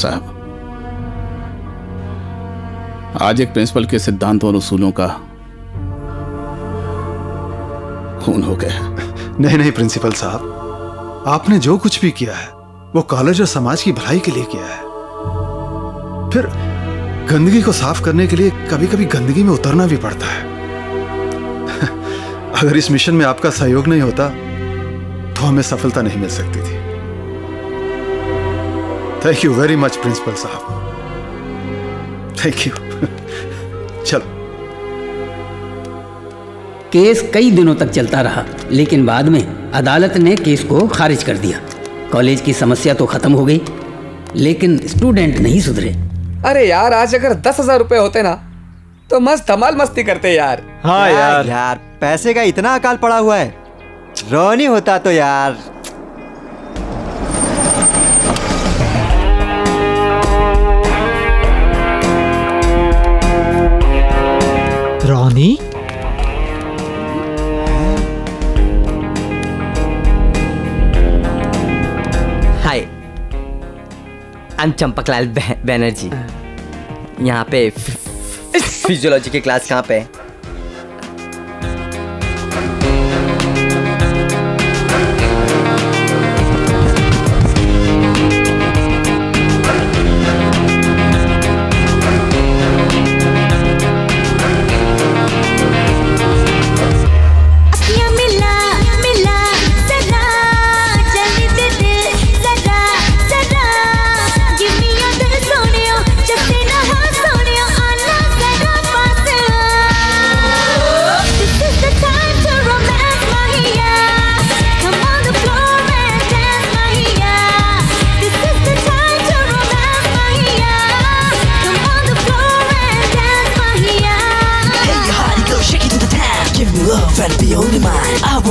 साहब, आज एक प्रिंसिपल के सिद्धांतों और उसूलों का खून हो गया। नहीं नहीं प्रिंसिपल साहब, आपने जो कुछ भी किया है वो कॉलेज और समाज की भलाई के लिए किया है। फिर गंदगी को साफ करने के लिए कभी कभी गंदगी में उतरना भी पड़ता है। अगर इस मिशन में आपका सहयोग नहीं होता तो हमें सफलता नहीं मिल सकती थी। Thank you very much principal साहब, थैंक यू। चलो। केस कई दिनों तक चलता रहा, लेकिन बाद में अदालत ने केस को खारिज कर दिया। कॉलेज की समस्या तो खत्म हो गई, लेकिन स्टूडेंट नहीं सुधरे। अरे यार, आज अगर 10,000 रुपए होते ना तो मस्त धमाल मस्ती करते यार। हाँ यार यार, पैसे का इतना अकाल पड़ा हुआ है, रोनी होता तो यार। Ronnie, hi, I am Champaklal Banerjee. यहाँ पे फिजियोलॉजी की क्लास कहाँ पे है?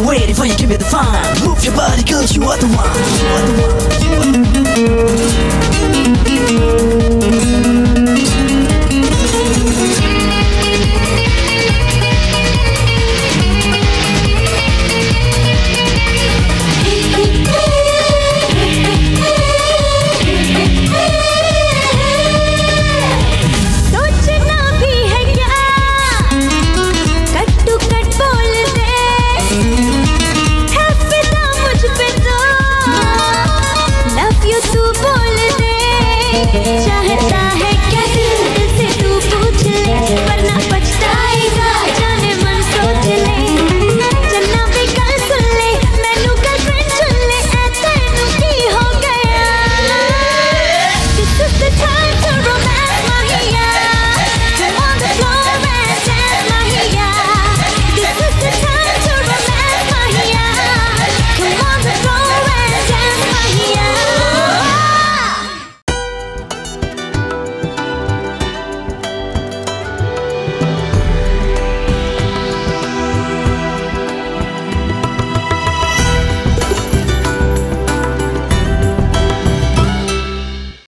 Ready for you, give me the fun. Move your body, girl, you are the one.